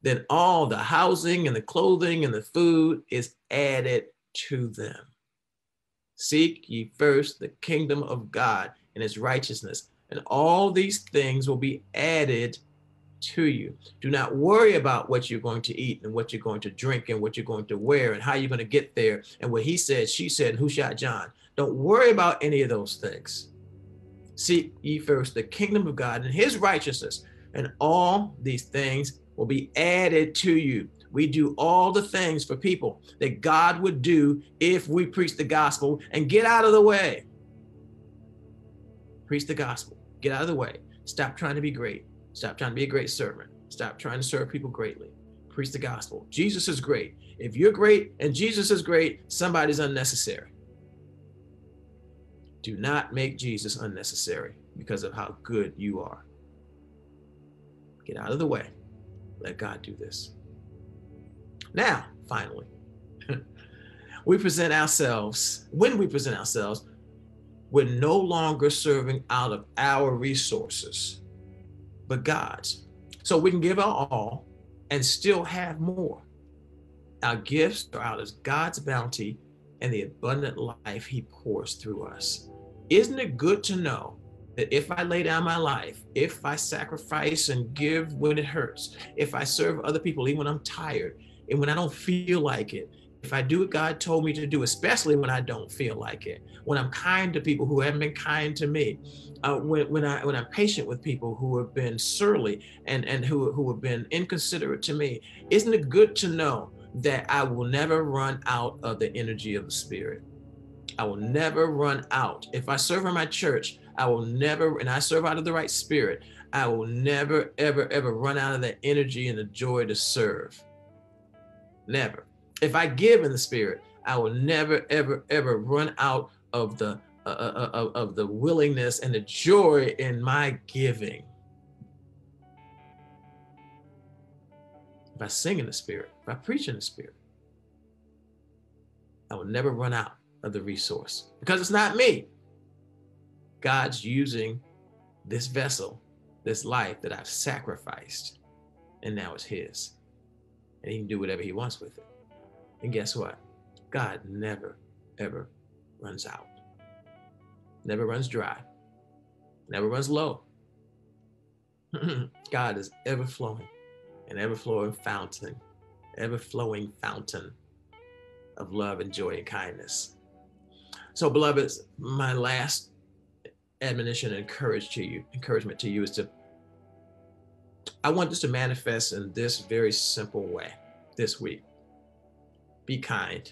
then all the housing and the clothing and the food is added to them. Seek ye first the kingdom of God and his righteousness, and all these things will be added to you. Do not worry about what you're going to eat and what you're going to drink and what you're going to wear and how you're going to get there and what he said, she said, who shot John. Don't worry about any of those things. Seek ye first the kingdom of God and his righteousness, and all these things will be added to you. We do all the things for people that God would do if we preach the gospel and get out of the way. Preach the gospel. Get out of the way. Stop trying to be great. Stop trying to be a great servant. Stop trying to serve people greatly. Preach the gospel. Jesus is great. If you're great and Jesus is great, somebody's unnecessary. Do not make Jesus unnecessary because of how good you are. Get out of the way. Let God do this. Now, finally, we present ourselves, when we present ourselves, we're no longer serving out of our resources, but God's. So we can give our all and still have more. Our gifts are out of God's bounty and the abundant life he pours through us. Isn't it good to know that if I lay down my life, if I sacrifice and give when it hurts, if I serve other people even when I'm tired and when I don't feel like it, if I do what God told me to do, especially when I don't feel like it, when I'm kind to people who haven't been kind to me, when I'm patient with people who have been surly and who have been inconsiderate to me, isn't it good to know that I will never run out of the energy of the Spirit? I will never run out. If I serve in my church, I will never, and I serve out of the right spirit, I will never, ever, ever run out of that energy and the joy to serve. Never. If I give in the Spirit, I will never, ever, ever run out of the willingness and the joy in my giving. If I sing in the Spirit, if I preach in the Spirit, I will never run out of the resource because it's not me. God's using this vessel, this life that I've sacrificed, and now it's his. And he can do whatever he wants with it. And guess what? God never, ever runs out. Never runs dry. Never runs low. God is ever-flowing, an ever-flowing fountain of love and joy and kindness. So, beloveds, my last admonition and encouragement to you is to, I want this to manifest in this very simple way this week. Be kind.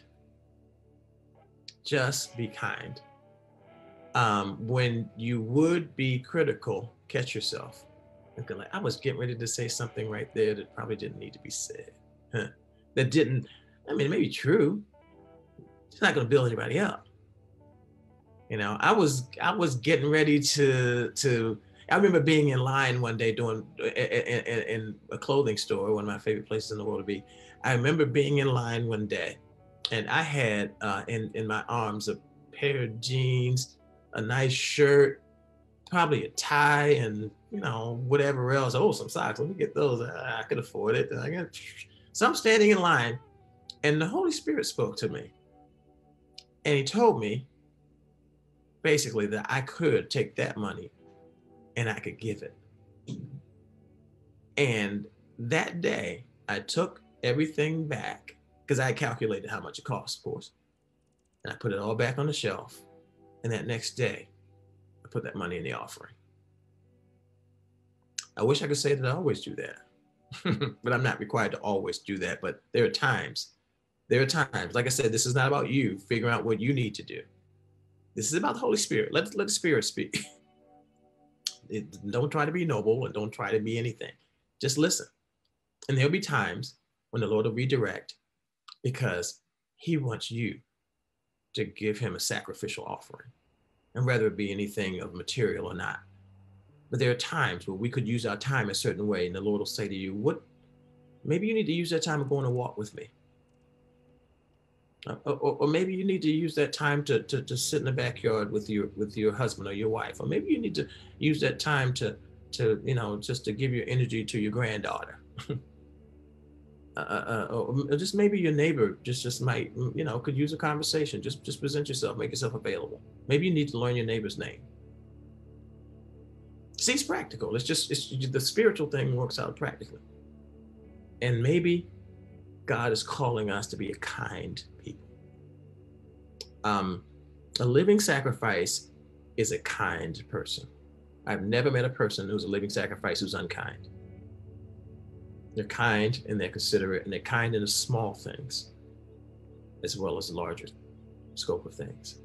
Just be kind. When you would be critical, catch yourself. Like, I was getting ready to say something right there that probably didn't need to be said. Huh. That didn't, I mean, it may be true. It's not going to build anybody up. You know, I was getting ready to. I remember being in line one day doing in a clothing store, one of my favorite places in the world to be. I remember being in line one day, and I had in my arms a pair of jeans, a nice shirt, probably a tie, and you know whatever else. Oh, some socks. Let me get those. I could afford it. And I got. So I'm standing in line, and the Holy Spirit spoke to me, and he told me, basically, that I could take that money and I could give it. And that day, I took everything back because I calculated how much it cost, of course. And I put it all back on the shelf. And that next day, I put that money in the offering. I wish I could say that I always do that, but I'm not required to always do that. But there are times, like I said, this is not about you figuring out what you need to do. This is about the Holy Spirit. Let the Spirit speak. Don't try to be noble and don't try to be anything. Just listen. And there'll be times when the Lord will redirect because he wants you to give him a sacrificial offering, and whether it be anything of material or not. But there are times where we could use our time a certain way, and the Lord will say to you, "What? Maybe you need to use that time to go on a walk with me. Or maybe you need to use that time to sit in the backyard with your husband or your wife. Or maybe you need to use that time to you know, just to give your energy to your granddaughter." Or just maybe your neighbor just might, you know, could use a conversation. Just present yourself, make yourself available. Maybe you need to learn your neighbor's name. See, it's practical. It's the spiritual thing works out practically. And maybe God is calling us to be a kind people. A living sacrifice is a kind person. I've never met a person who's a living sacrifice who's unkind. They're kind and they're considerate, and they're kind in the small things as well as the larger scope of things.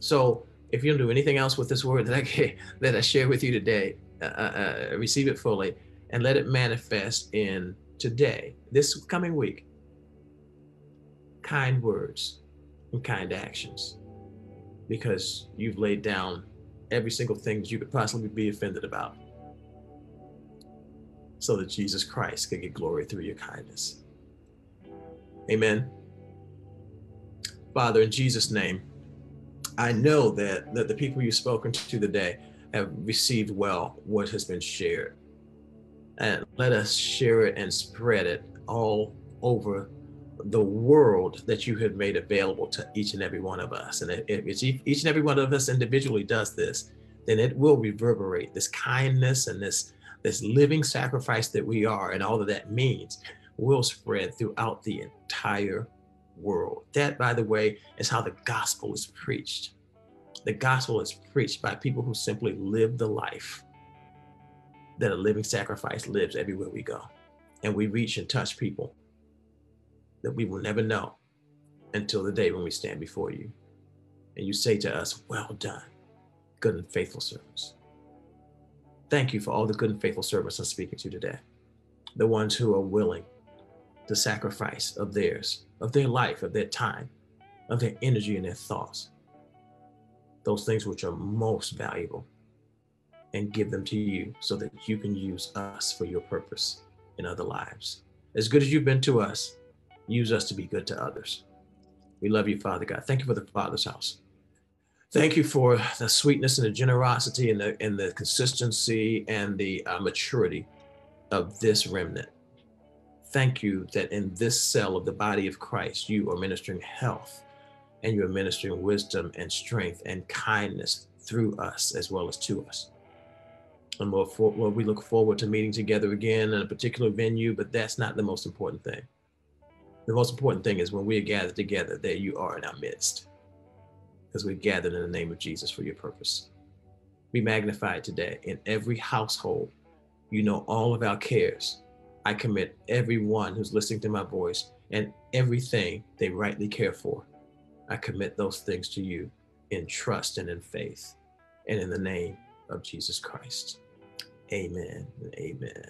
So if you'll do anything else with this word that I share with you today, receive it fully and let it manifest in today, this coming week. Kind words and kind actions, because you've laid down every single thing you could possibly be offended about so that Jesus Christ could get glory through your kindness. Amen. Father, in Jesus' name, I know that the people you've spoken to today have received well what has been shared. And let us share it and spread it all over the world that you have made available to each and every one of us. And if each and every one of us individually does this, then it will reverberate. This kindness and this living sacrifice that we are and all that that means will spread throughout the entire world. That, by the way, is how the gospel is preached. The gospel is preached by people who simply live the life that a living sacrifice lives everywhere we go. And we reach and touch people that we will never know until the day when we stand before you. And you say to us, well done, good and faithful servants. Thank you for all the good and faithful servants I'm speaking to today. The ones who are willing to sacrifice of theirs, of their life, of their time, of their energy and their thoughts, those things which are most valuable, and give them to you so that you can use us for your purpose in other lives. As good as you've been to us, use us to be good to others. We love you, Father God. Thank you for the Father's house. Thank you for the sweetness and the generosity and the consistency and the maturity of this remnant. Thank you that in this cell of the body of Christ, you are ministering health and you are ministering wisdom and strength and kindness through us as well as to us. And Lord, we look forward to meeting together again in a particular venue, but that's not the most important thing. The most important thing is when we are gathered together, that you are in our midst, because we're gathered in the name of Jesus for your purpose. Be magnified today in every household. You know all of our cares. I commit everyone who's listening to my voice and everything they rightly care for. I commit those things to you in trust and in faith and in the name of Jesus Christ. Amen. Amen.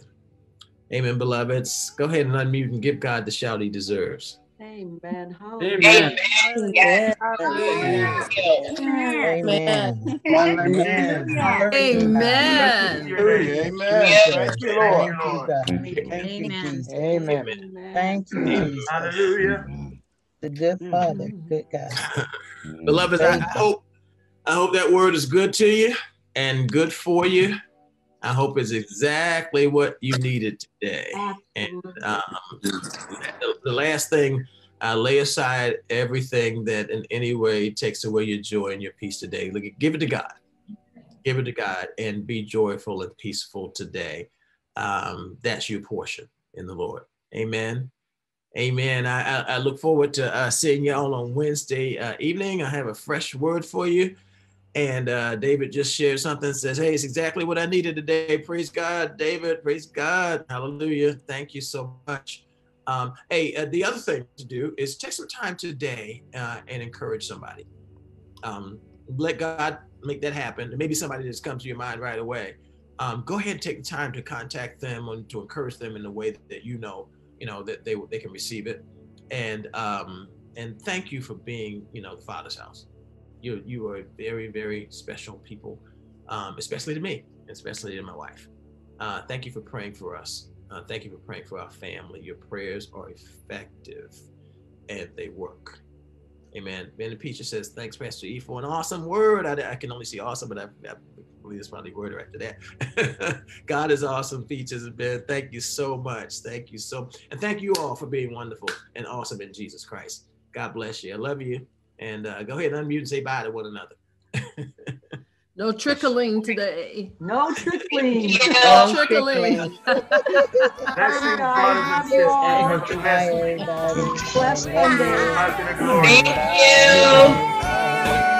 Amen, beloveds. Go ahead and unmute and give God the shout he deserves. Amen. Hallelujah. Amen. Yes. Hallelujah. Amen. Amen. Amen. Thank you, Lord. Amen. Amen. Thank you. Hallelujah. The good Father, good God. Beloved, I hope that word is good to you and good for you. I hope it's exactly what you needed today. And the last thing, lay aside everything that in any way takes away your joy and your peace today. Look, give it to God. Give it to God and be joyful and peaceful today. That's your portion in the Lord. Amen. Amen. I look forward to seeing y'all on Wednesday evening. I have a fresh word for you. And David just shared something, says, hey, it's exactly what I needed today. Praise God, David. Praise God. Hallelujah. Thank you so much. Hey, the other thing to do is take some time today and encourage somebody. Let God make that happen. Maybe somebody just comes to your mind right away. Go ahead and take the time to contact them and to encourage them in the way that you know that they can receive it. And thank you for being, the Father's house. You are very, very special people, especially to me, especially to my wife. Thank you for praying for us. Thank you for praying for our family. Your prayers are effective and they work. Amen. Ben and Peacher says, thanks, Pastor E, for an awesome word. I can only see awesome, but I believe it's probably word right after that. God is awesome, Peaches and Ben. Thank you so much. Thank you so much. And thank you all for being wonderful and awesome in Jesus Christ. God bless you. I love you. And go ahead and unmute and say bye to one another. No trickling today. No trickling. No trickling. Bless you. Thank you.